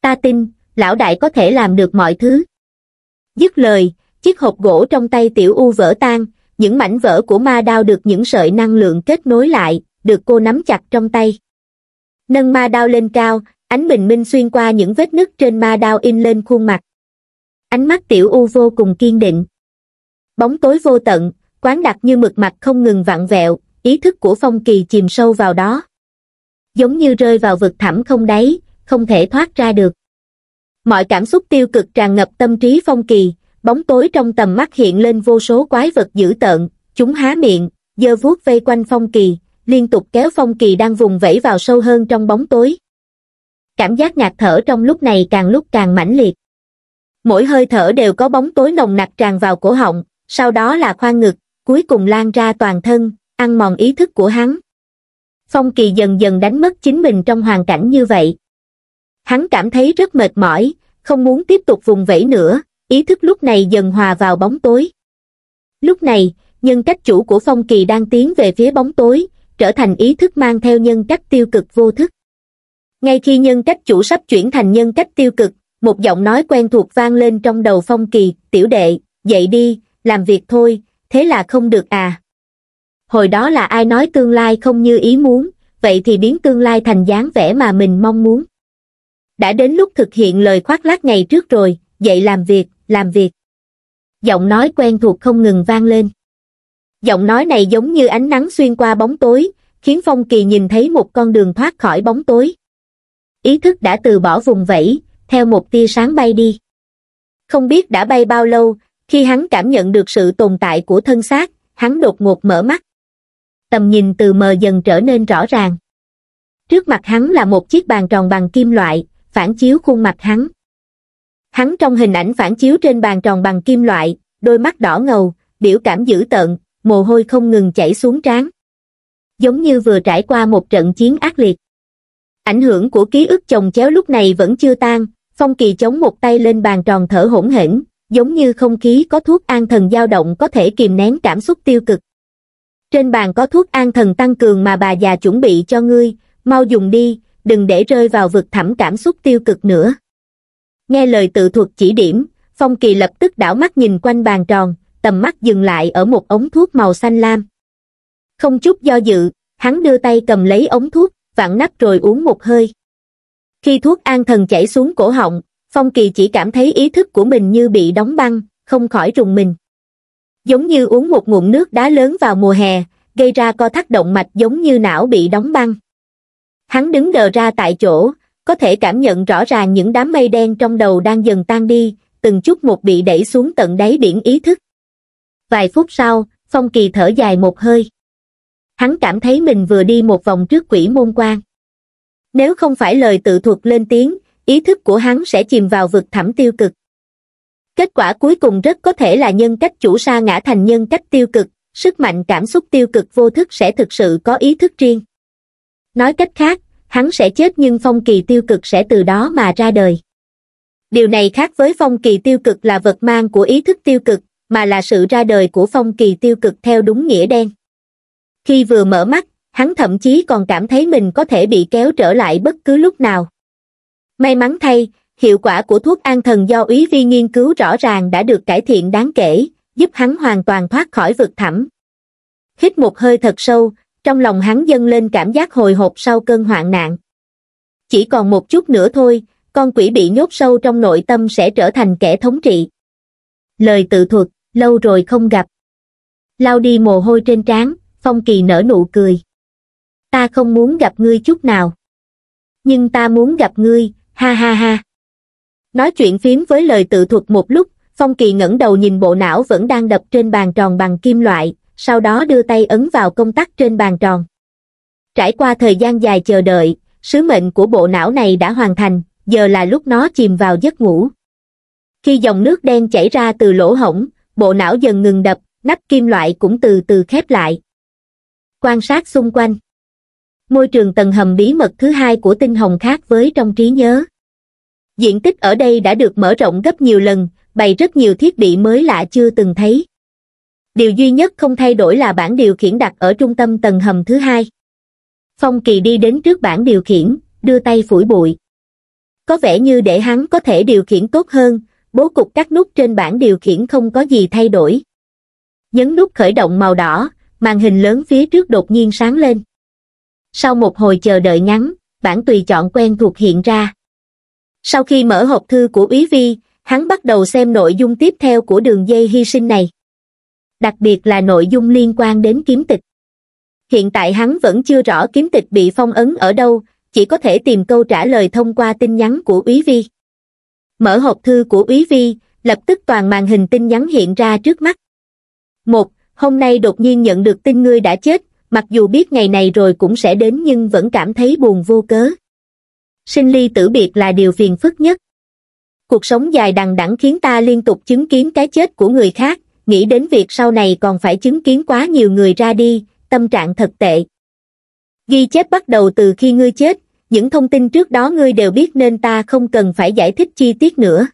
Ta tin, lão đại có thể làm được mọi thứ. Dứt lời, chiếc hộp gỗ trong tay Tiểu U vỡ tan, những mảnh vỡ của Ma Đao được những sợi năng lượng kết nối lại, được cô nắm chặt trong tay. Nâng Ma Đao lên cao, ánh bình minh xuyên qua những vết nứt trên Ma Đao in lên khuôn mặt. Ánh mắt Tiểu U vô cùng kiên định. Bóng tối vô tận, quán đặc như mực mặt không ngừng vặn vẹo, ý thức của Phong Kỳ chìm sâu vào đó. Giống như rơi vào vực thẳm không đáy, không thể thoát ra được. Mọi cảm xúc tiêu cực tràn ngập tâm trí Phong Kỳ, bóng tối trong tầm mắt hiện lên vô số quái vật dữ tợn, chúng há miệng, giơ vuốt vây quanh Phong Kỳ, liên tục kéo Phong Kỳ đang vùng vẫy vào sâu hơn trong bóng tối. Cảm giác ngạt thở trong lúc này càng lúc càng mãnh liệt. Mỗi hơi thở đều có bóng tối nồng nặc tràn vào cổ họng, sau đó là khoang ngực, cuối cùng lan ra toàn thân, ăn mòn ý thức của hắn. Phong Kỳ dần dần đánh mất chính mình trong hoàn cảnh như vậy. Hắn cảm thấy rất mệt mỏi, không muốn tiếp tục vùng vẫy nữa, ý thức lúc này dần hòa vào bóng tối. Lúc này, nhân cách chủ của Phong Kỳ đang tiến về phía bóng tối, trở thành ý thức mang theo nhân cách tiêu cực vô thức. Ngay khi nhân cách chủ sắp chuyển thành nhân cách tiêu cực, một giọng nói quen thuộc vang lên trong đầu Phong Kỳ, tiểu đệ, dậy đi, làm việc thôi, thế là không được à. Hồi đó là ai nói tương lai không như ý muốn, vậy thì biến tương lai thành dáng vẻ mà mình mong muốn. Đã đến lúc thực hiện lời khoác lác ngày trước rồi, dậy làm việc. Giọng nói quen thuộc không ngừng vang lên. Giọng nói này giống như ánh nắng xuyên qua bóng tối, khiến Phong Kỳ nhìn thấy một con đường thoát khỏi bóng tối. Ý thức đã từ bỏ vùng vẫy, theo một tia sáng bay đi. Không biết đã bay bao lâu, khi hắn cảm nhận được sự tồn tại của thân xác, hắn đột ngột mở mắt. Tầm nhìn từ mờ dần trở nên rõ ràng. Trước mặt hắn là một chiếc bàn tròn bằng kim loại, phản chiếu khuôn mặt hắn. Hắn trong hình ảnh phản chiếu trên bàn tròn bằng kim loại, đôi mắt đỏ ngầu, biểu cảm dữ tợn, mồ hôi không ngừng chảy xuống trán. Giống như vừa trải qua một trận chiến ác liệt. Ảnh hưởng của ký ức chồng chéo lúc này vẫn chưa tan, Phong Kỳ chống một tay lên bàn tròn thở hổn hển, giống như không khí có thuốc an thần dao động có thể kìm nén cảm xúc tiêu cực. Trên bàn có thuốc an thần tăng cường mà bà già chuẩn bị cho ngươi, mau dùng đi, đừng để rơi vào vực thẳm cảm xúc tiêu cực nữa. Nghe lời tự thuật chỉ điểm, Phong Kỳ lập tức đảo mắt nhìn quanh bàn tròn, tầm mắt dừng lại ở một ống thuốc màu xanh lam. Không chút do dự, hắn đưa tay cầm lấy ống thuốc, vặn nắp rồi uống một hơi. Khi thuốc an thần chảy xuống cổ họng, Phong Kỳ chỉ cảm thấy ý thức của mình như bị đóng băng, không khỏi rùng mình. Giống như uống một ngụm nước đá lớn vào mùa hè, gây ra co thắt động mạch giống như não bị đóng băng. Hắn đứng đờ ra tại chỗ, có thể cảm nhận rõ ràng những đám mây đen trong đầu đang dần tan đi, từng chút một bị đẩy xuống tận đáy biển ý thức. Vài phút sau, Phong Kỳ thở dài một hơi. Hắn cảm thấy mình vừa đi một vòng trước Quỷ Môn Quan. Nếu không phải lời tự thuật lên tiếng, ý thức của hắn sẽ chìm vào vực thẳm tiêu cực. Kết quả cuối cùng rất có thể là nhân cách chủ sa ngã thành nhân cách tiêu cực, sức mạnh cảm xúc tiêu cực vô thức sẽ thực sự có ý thức riêng. Nói cách khác, hắn sẽ chết nhưng Phong Kỳ tiêu cực sẽ từ đó mà ra đời. Điều này khác với Phong Kỳ tiêu cực là vật mang của ý thức tiêu cực, mà là sự ra đời của Phong Kỳ tiêu cực theo đúng nghĩa đen. Khi vừa mở mắt, hắn thậm chí còn cảm thấy mình có thể bị kéo trở lại bất cứ lúc nào. May mắn thay, hiệu quả của thuốc an thần do Úy Vi nghiên cứu rõ ràng đã được cải thiện đáng kể, giúp hắn hoàn toàn thoát khỏi vực thẳm. Hít một hơi thật sâu, trong lòng hắn dâng lên cảm giác hồi hộp sau cơn hoạn nạn. Chỉ còn một chút nữa thôi, con quỷ bị nhốt sâu trong nội tâm sẽ trở thành kẻ thống trị. Lời tự thuật, lâu rồi không gặp. Lau đi mồ hôi trên trán, Phong Kỳ nở nụ cười. Ta không muốn gặp ngươi chút nào. Nhưng ta muốn gặp ngươi, ha ha ha. Nói chuyện phiếm với lời tự thuật một lúc, Phong Kỳ ngẩng đầu nhìn bộ não vẫn đang đập trên bàn tròn bằng kim loại, sau đó đưa tay ấn vào công tắc trên bàn tròn. Trải qua thời gian dài chờ đợi, sứ mệnh của bộ não này đã hoàn thành, giờ là lúc nó chìm vào giấc ngủ. Khi dòng nước đen chảy ra từ lỗ hổng, bộ não dần ngừng đập, nắp kim loại cũng từ từ khép lại. Quan sát xung quanh. Môi trường tầng hầm bí mật thứ hai của tinh hồng khác với trong trí nhớ. Diện tích ở đây đã được mở rộng gấp nhiều lần, bày rất nhiều thiết bị mới lạ chưa từng thấy. Điều duy nhất không thay đổi là bảng điều khiển đặt ở trung tâm tầng hầm thứ hai. Phong Kỳ đi đến trước bảng điều khiển, đưa tay phủi bụi. Có vẻ như để hắn có thể điều khiển tốt hơn, bố cục các nút trên bảng điều khiển không có gì thay đổi. Nhấn nút khởi động màu đỏ, màn hình lớn phía trước đột nhiên sáng lên. Sau một hồi chờ đợi ngắn, bảng tùy chọn quen thuộc hiện ra. Sau khi mở hộp thư của Úy Vi, hắn bắt đầu xem nội dung tiếp theo của đường dây hy sinh này. Đặc biệt là nội dung liên quan đến kiếm tịch. Hiện tại hắn vẫn chưa rõ kiếm tịch bị phong ấn ở đâu, chỉ có thể tìm câu trả lời thông qua tin nhắn của Úy Vi. Mở hộp thư của Úy Vi, lập tức toàn màn hình tin nhắn hiện ra trước mắt. 1. Hôm nay đột nhiên nhận được tin ngươi đã chết, mặc dù biết ngày này rồi cũng sẽ đến nhưng vẫn cảm thấy buồn vô cớ. Sinh ly tử biệt là điều phiền phức nhất. Cuộc sống dài đằng đẵng khiến ta liên tục chứng kiến cái chết của người khác, nghĩ đến việc sau này còn phải chứng kiến quá nhiều người ra đi, tâm trạng thật tệ. Ghi chép bắt đầu từ khi ngươi chết, những thông tin trước đó ngươi đều biết nên ta không cần phải giải thích chi tiết nữa.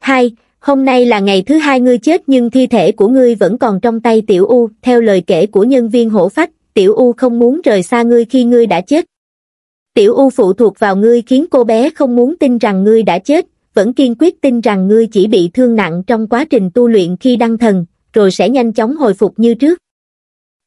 2. Hôm nay là ngày thứ hai ngươi chết nhưng thi thể của ngươi vẫn còn trong tay Tiểu U, theo lời kể của nhân viên hổ phách, Tiểu U không muốn rời xa ngươi khi ngươi đã chết. Tiểu U phụ thuộc vào ngươi khiến cô bé không muốn tin rằng ngươi đã chết, vẫn kiên quyết tin rằng ngươi chỉ bị thương nặng trong quá trình tu luyện khi đăng thần, rồi sẽ nhanh chóng hồi phục như trước.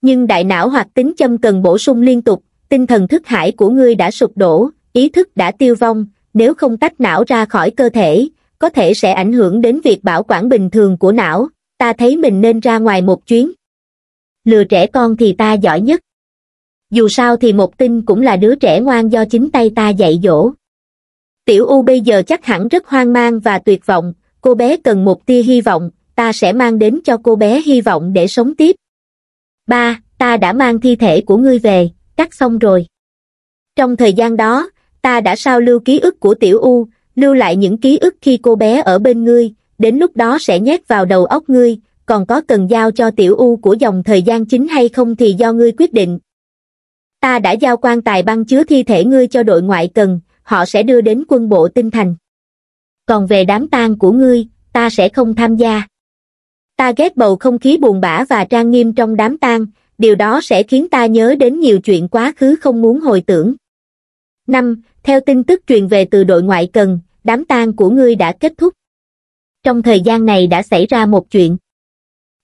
Nhưng đại não hoặc tính châm cần bổ sung liên tục, tinh thần thức hải của ngươi đã sụp đổ, ý thức đã tiêu vong, nếu không tách não ra khỏi cơ thể, có thể sẽ ảnh hưởng đến việc bảo quản bình thường của não, ta thấy mình nên ra ngoài một chuyến. Lừa trẻ con thì ta giỏi nhất. Dù sao thì Một Tinh cũng là đứa trẻ ngoan do chính tay ta dạy dỗ. Tiểu U bây giờ chắc hẳn rất hoang mang và tuyệt vọng, cô bé cần một tia hy vọng, ta sẽ mang đến cho cô bé hy vọng để sống tiếp. 3. Ta đã mang thi thể của ngươi về, cắt xong rồi. Trong thời gian đó, ta đã sao lưu ký ức của Tiểu U, lưu lại những ký ức khi cô bé ở bên ngươi, đến lúc đó sẽ nhét vào đầu óc ngươi, còn có cần giao cho Tiểu U của dòng thời gian chính hay không thì do ngươi quyết định. Ta đã giao quan tài băng chứa thi thể ngươi cho đội ngoại cần, họ sẽ đưa đến quân bộ tinh thành. Còn về đám tang của ngươi, ta sẽ không tham gia. Ta ghét bầu không khí buồn bã và trang nghiêm trong đám tang, điều đó sẽ khiến ta nhớ đến nhiều chuyện quá khứ không muốn hồi tưởng. 5. Theo tin tức truyền về từ đội ngoại cần, đám tang của ngươi đã kết thúc. Trong thời gian này đã xảy ra một chuyện.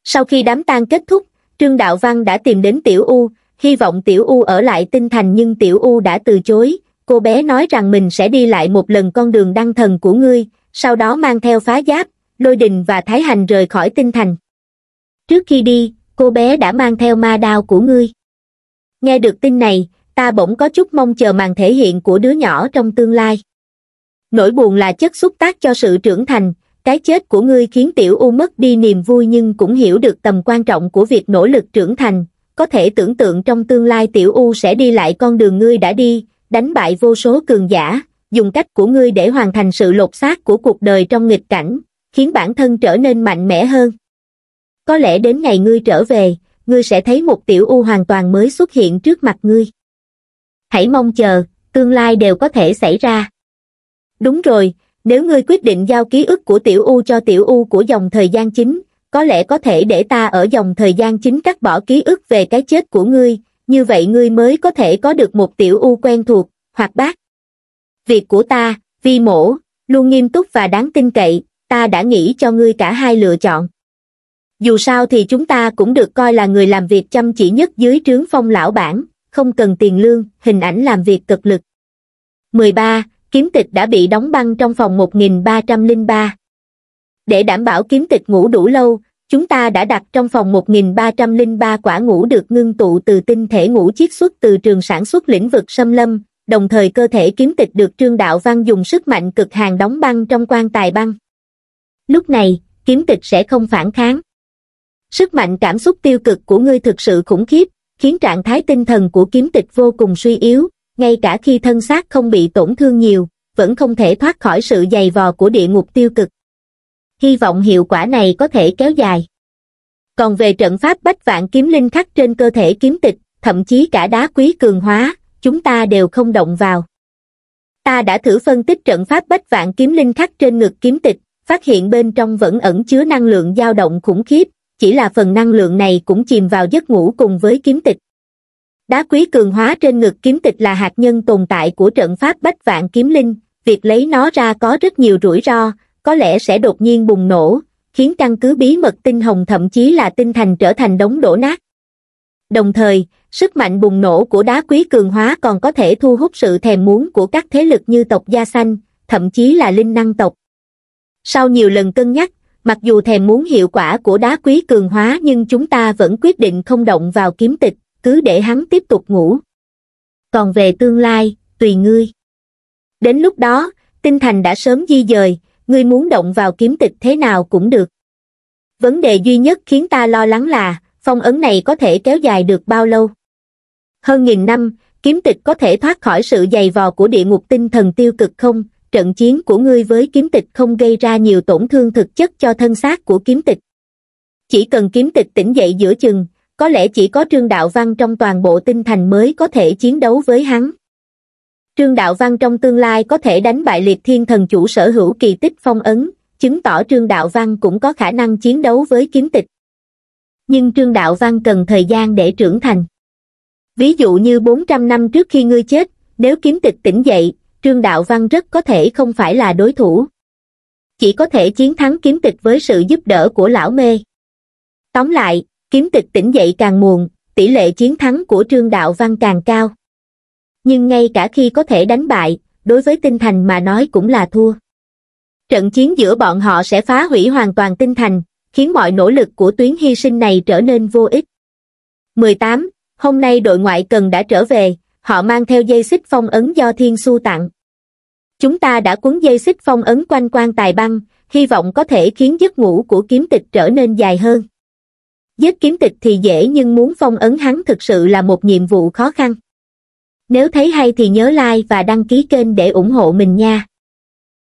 Sau khi đám tang kết thúc, Trương Đạo Văn đã tìm đến Tiểu U, hy vọng Tiểu U ở lại tinh thành nhưng Tiểu U đã từ chối, cô bé nói rằng mình sẽ đi lại một lần con đường đăng thần của ngươi, sau đó mang theo Phá Giáp, Lôi Đình và Thái Hành rời khỏi Tinh Thành. Trước khi đi, cô bé đã mang theo ma đao của ngươi. Nghe được tin này, ta bỗng có chút mong chờ màn thể hiện của đứa nhỏ trong tương lai. Nỗi buồn là chất xúc tác cho sự trưởng thành, cái chết của ngươi khiến Tiểu U mất đi niềm vui nhưng cũng hiểu được tầm quan trọng của việc nỗ lực trưởng thành. Có thể tưởng tượng trong tương lai Tiểu U sẽ đi lại con đường ngươi đã đi, đánh bại vô số cường giả, dùng cách của ngươi để hoàn thành sự lột xác của cuộc đời trong nghịch cảnh, khiến bản thân trở nên mạnh mẽ hơn. Có lẽ đến ngày ngươi trở về, ngươi sẽ thấy một Tiểu U hoàn toàn mới xuất hiện trước mặt ngươi. Hãy mong chờ, tương lai đều có thể xảy ra. Đúng rồi, nếu ngươi quyết định giao ký ức của Tiểu U cho Tiểu U của dòng thời gian chính, có lẽ có thể để ta ở dòng thời gian chính cắt bỏ ký ức về cái chết của ngươi, như vậy ngươi mới có thể có được một Tiểu U quen thuộc, hoạt bát. Việc của ta, Vi Mổ, luôn nghiêm túc và đáng tin cậy, ta đã nghĩ cho ngươi cả hai lựa chọn. Dù sao thì chúng ta cũng được coi là người làm việc chăm chỉ nhất dưới trướng Phong lão bản, không cần tiền lương, hình ảnh làm việc cực lực. 13. Kiếm Tịch đã bị đóng băng trong phòng 1303. Để đảm bảo Kiếm Tịch ngủ đủ lâu, chúng ta đã đặt trong phòng 1303 quả ngủ được ngưng tụ từ tinh thể ngũ chiết xuất từ trường sản xuất lĩnh vực xâm lâm, đồng thời cơ thể Kiếm Tịch được Trương Đạo Văn dùng sức mạnh cực hàn đóng băng trong quan tài băng. Lúc này, Kiếm Tịch sẽ không phản kháng. Sức mạnh cảm xúc tiêu cực của ngươi thực sự khủng khiếp, khiến trạng thái tinh thần của Kiếm Tịch vô cùng suy yếu, ngay cả khi thân xác không bị tổn thương nhiều, vẫn không thể thoát khỏi sự dày vò của địa ngục tiêu cực. Hy vọng hiệu quả này có thể kéo dài. Còn về trận pháp Bách Vạn Kiếm Linh khắc trên cơ thể Kiếm Tịch, thậm chí cả đá quý cường hóa, chúng ta đều không động vào. Ta đã thử phân tích trận pháp Bách Vạn Kiếm Linh khắc trên ngực Kiếm Tịch, phát hiện bên trong vẫn ẩn chứa năng lượng dao động khủng khiếp, chỉ là phần năng lượng này cũng chìm vào giấc ngủ cùng với Kiếm Tịch. Đá quý cường hóa trên ngực Kiếm Tịch là hạt nhân tồn tại của trận pháp Bách Vạn Kiếm Linh, việc lấy nó ra có rất nhiều rủi ro, có lẽ sẽ đột nhiên bùng nổ, khiến căn cứ bí mật Tinh Hồng thậm chí là Tinh Thành trở thành đống đổ nát. Đồng thời, sức mạnh bùng nổ của đá quý cường hóa còn có thể thu hút sự thèm muốn của các thế lực như tộc Da Xanh, thậm chí là linh năng tộc. Sau nhiều lần cân nhắc, mặc dù thèm muốn hiệu quả của đá quý cường hóa nhưng chúng ta vẫn quyết định không động vào Kiếm Tịch, cứ để hắn tiếp tục ngủ. Còn về tương lai, tùy ngươi. Đến lúc đó, Tinh Thành đã sớm di dời, ngươi muốn động vào Kiếm Tịch thế nào cũng được. Vấn đề duy nhất khiến ta lo lắng là, phong ấn này có thể kéo dài được bao lâu? Hơn 1000 năm, Kiếm Tịch có thể thoát khỏi sự dày vò của địa ngục tinh thần tiêu cực không? Trận chiến của ngươi với Kiếm Tịch không gây ra nhiều tổn thương thực chất cho thân xác của Kiếm Tịch. Chỉ cần Kiếm Tịch tỉnh dậy giữa chừng, có lẽ chỉ có Trương Đạo Văn trong toàn bộ Tinh Thành mới có thể chiến đấu với hắn. Trương Đạo Văn trong tương lai có thể đánh bại Liệt Thiên Thần Chủ sở hữu kỳ tích phong ấn, chứng tỏ Trương Đạo Văn cũng có khả năng chiến đấu với Kiếm Tịch. Nhưng Trương Đạo Văn cần thời gian để trưởng thành. Ví dụ như 400 năm trước khi ngươi chết, nếu Kiếm Tịch tỉnh dậy, Trương Đạo Văn rất có thể không phải là đối thủ. Chỉ có thể chiến thắng Kiếm Tịch với sự giúp đỡ của lão Mê. Tóm lại, Kiếm Tịch tỉnh dậy càng muộn, tỷ lệ chiến thắng của Trương Đạo Văn càng cao. Nhưng ngay cả khi có thể đánh bại, đối với Tinh Thành mà nói cũng là thua. Trận chiến giữa bọn họ sẽ phá hủy hoàn toàn Tinh Thành, khiến mọi nỗ lực của tuyến hy sinh này trở nên vô ích. 18. Hôm nay đội ngoại cần đã trở về, họ mang theo dây xích phong ấn do Thiên Xu tặng. Chúng ta đã quấn dây xích phong ấn quanh quan tài băng, hy vọng có thể khiến giấc ngủ của Kiếm Tịch trở nên dài hơn. Giết Kiếm Tịch thì dễ nhưng muốn phong ấn hắn thực sự là một nhiệm vụ khó khăn. Nếu thấy hay thì nhớ like và đăng ký kênh để ủng hộ mình nha.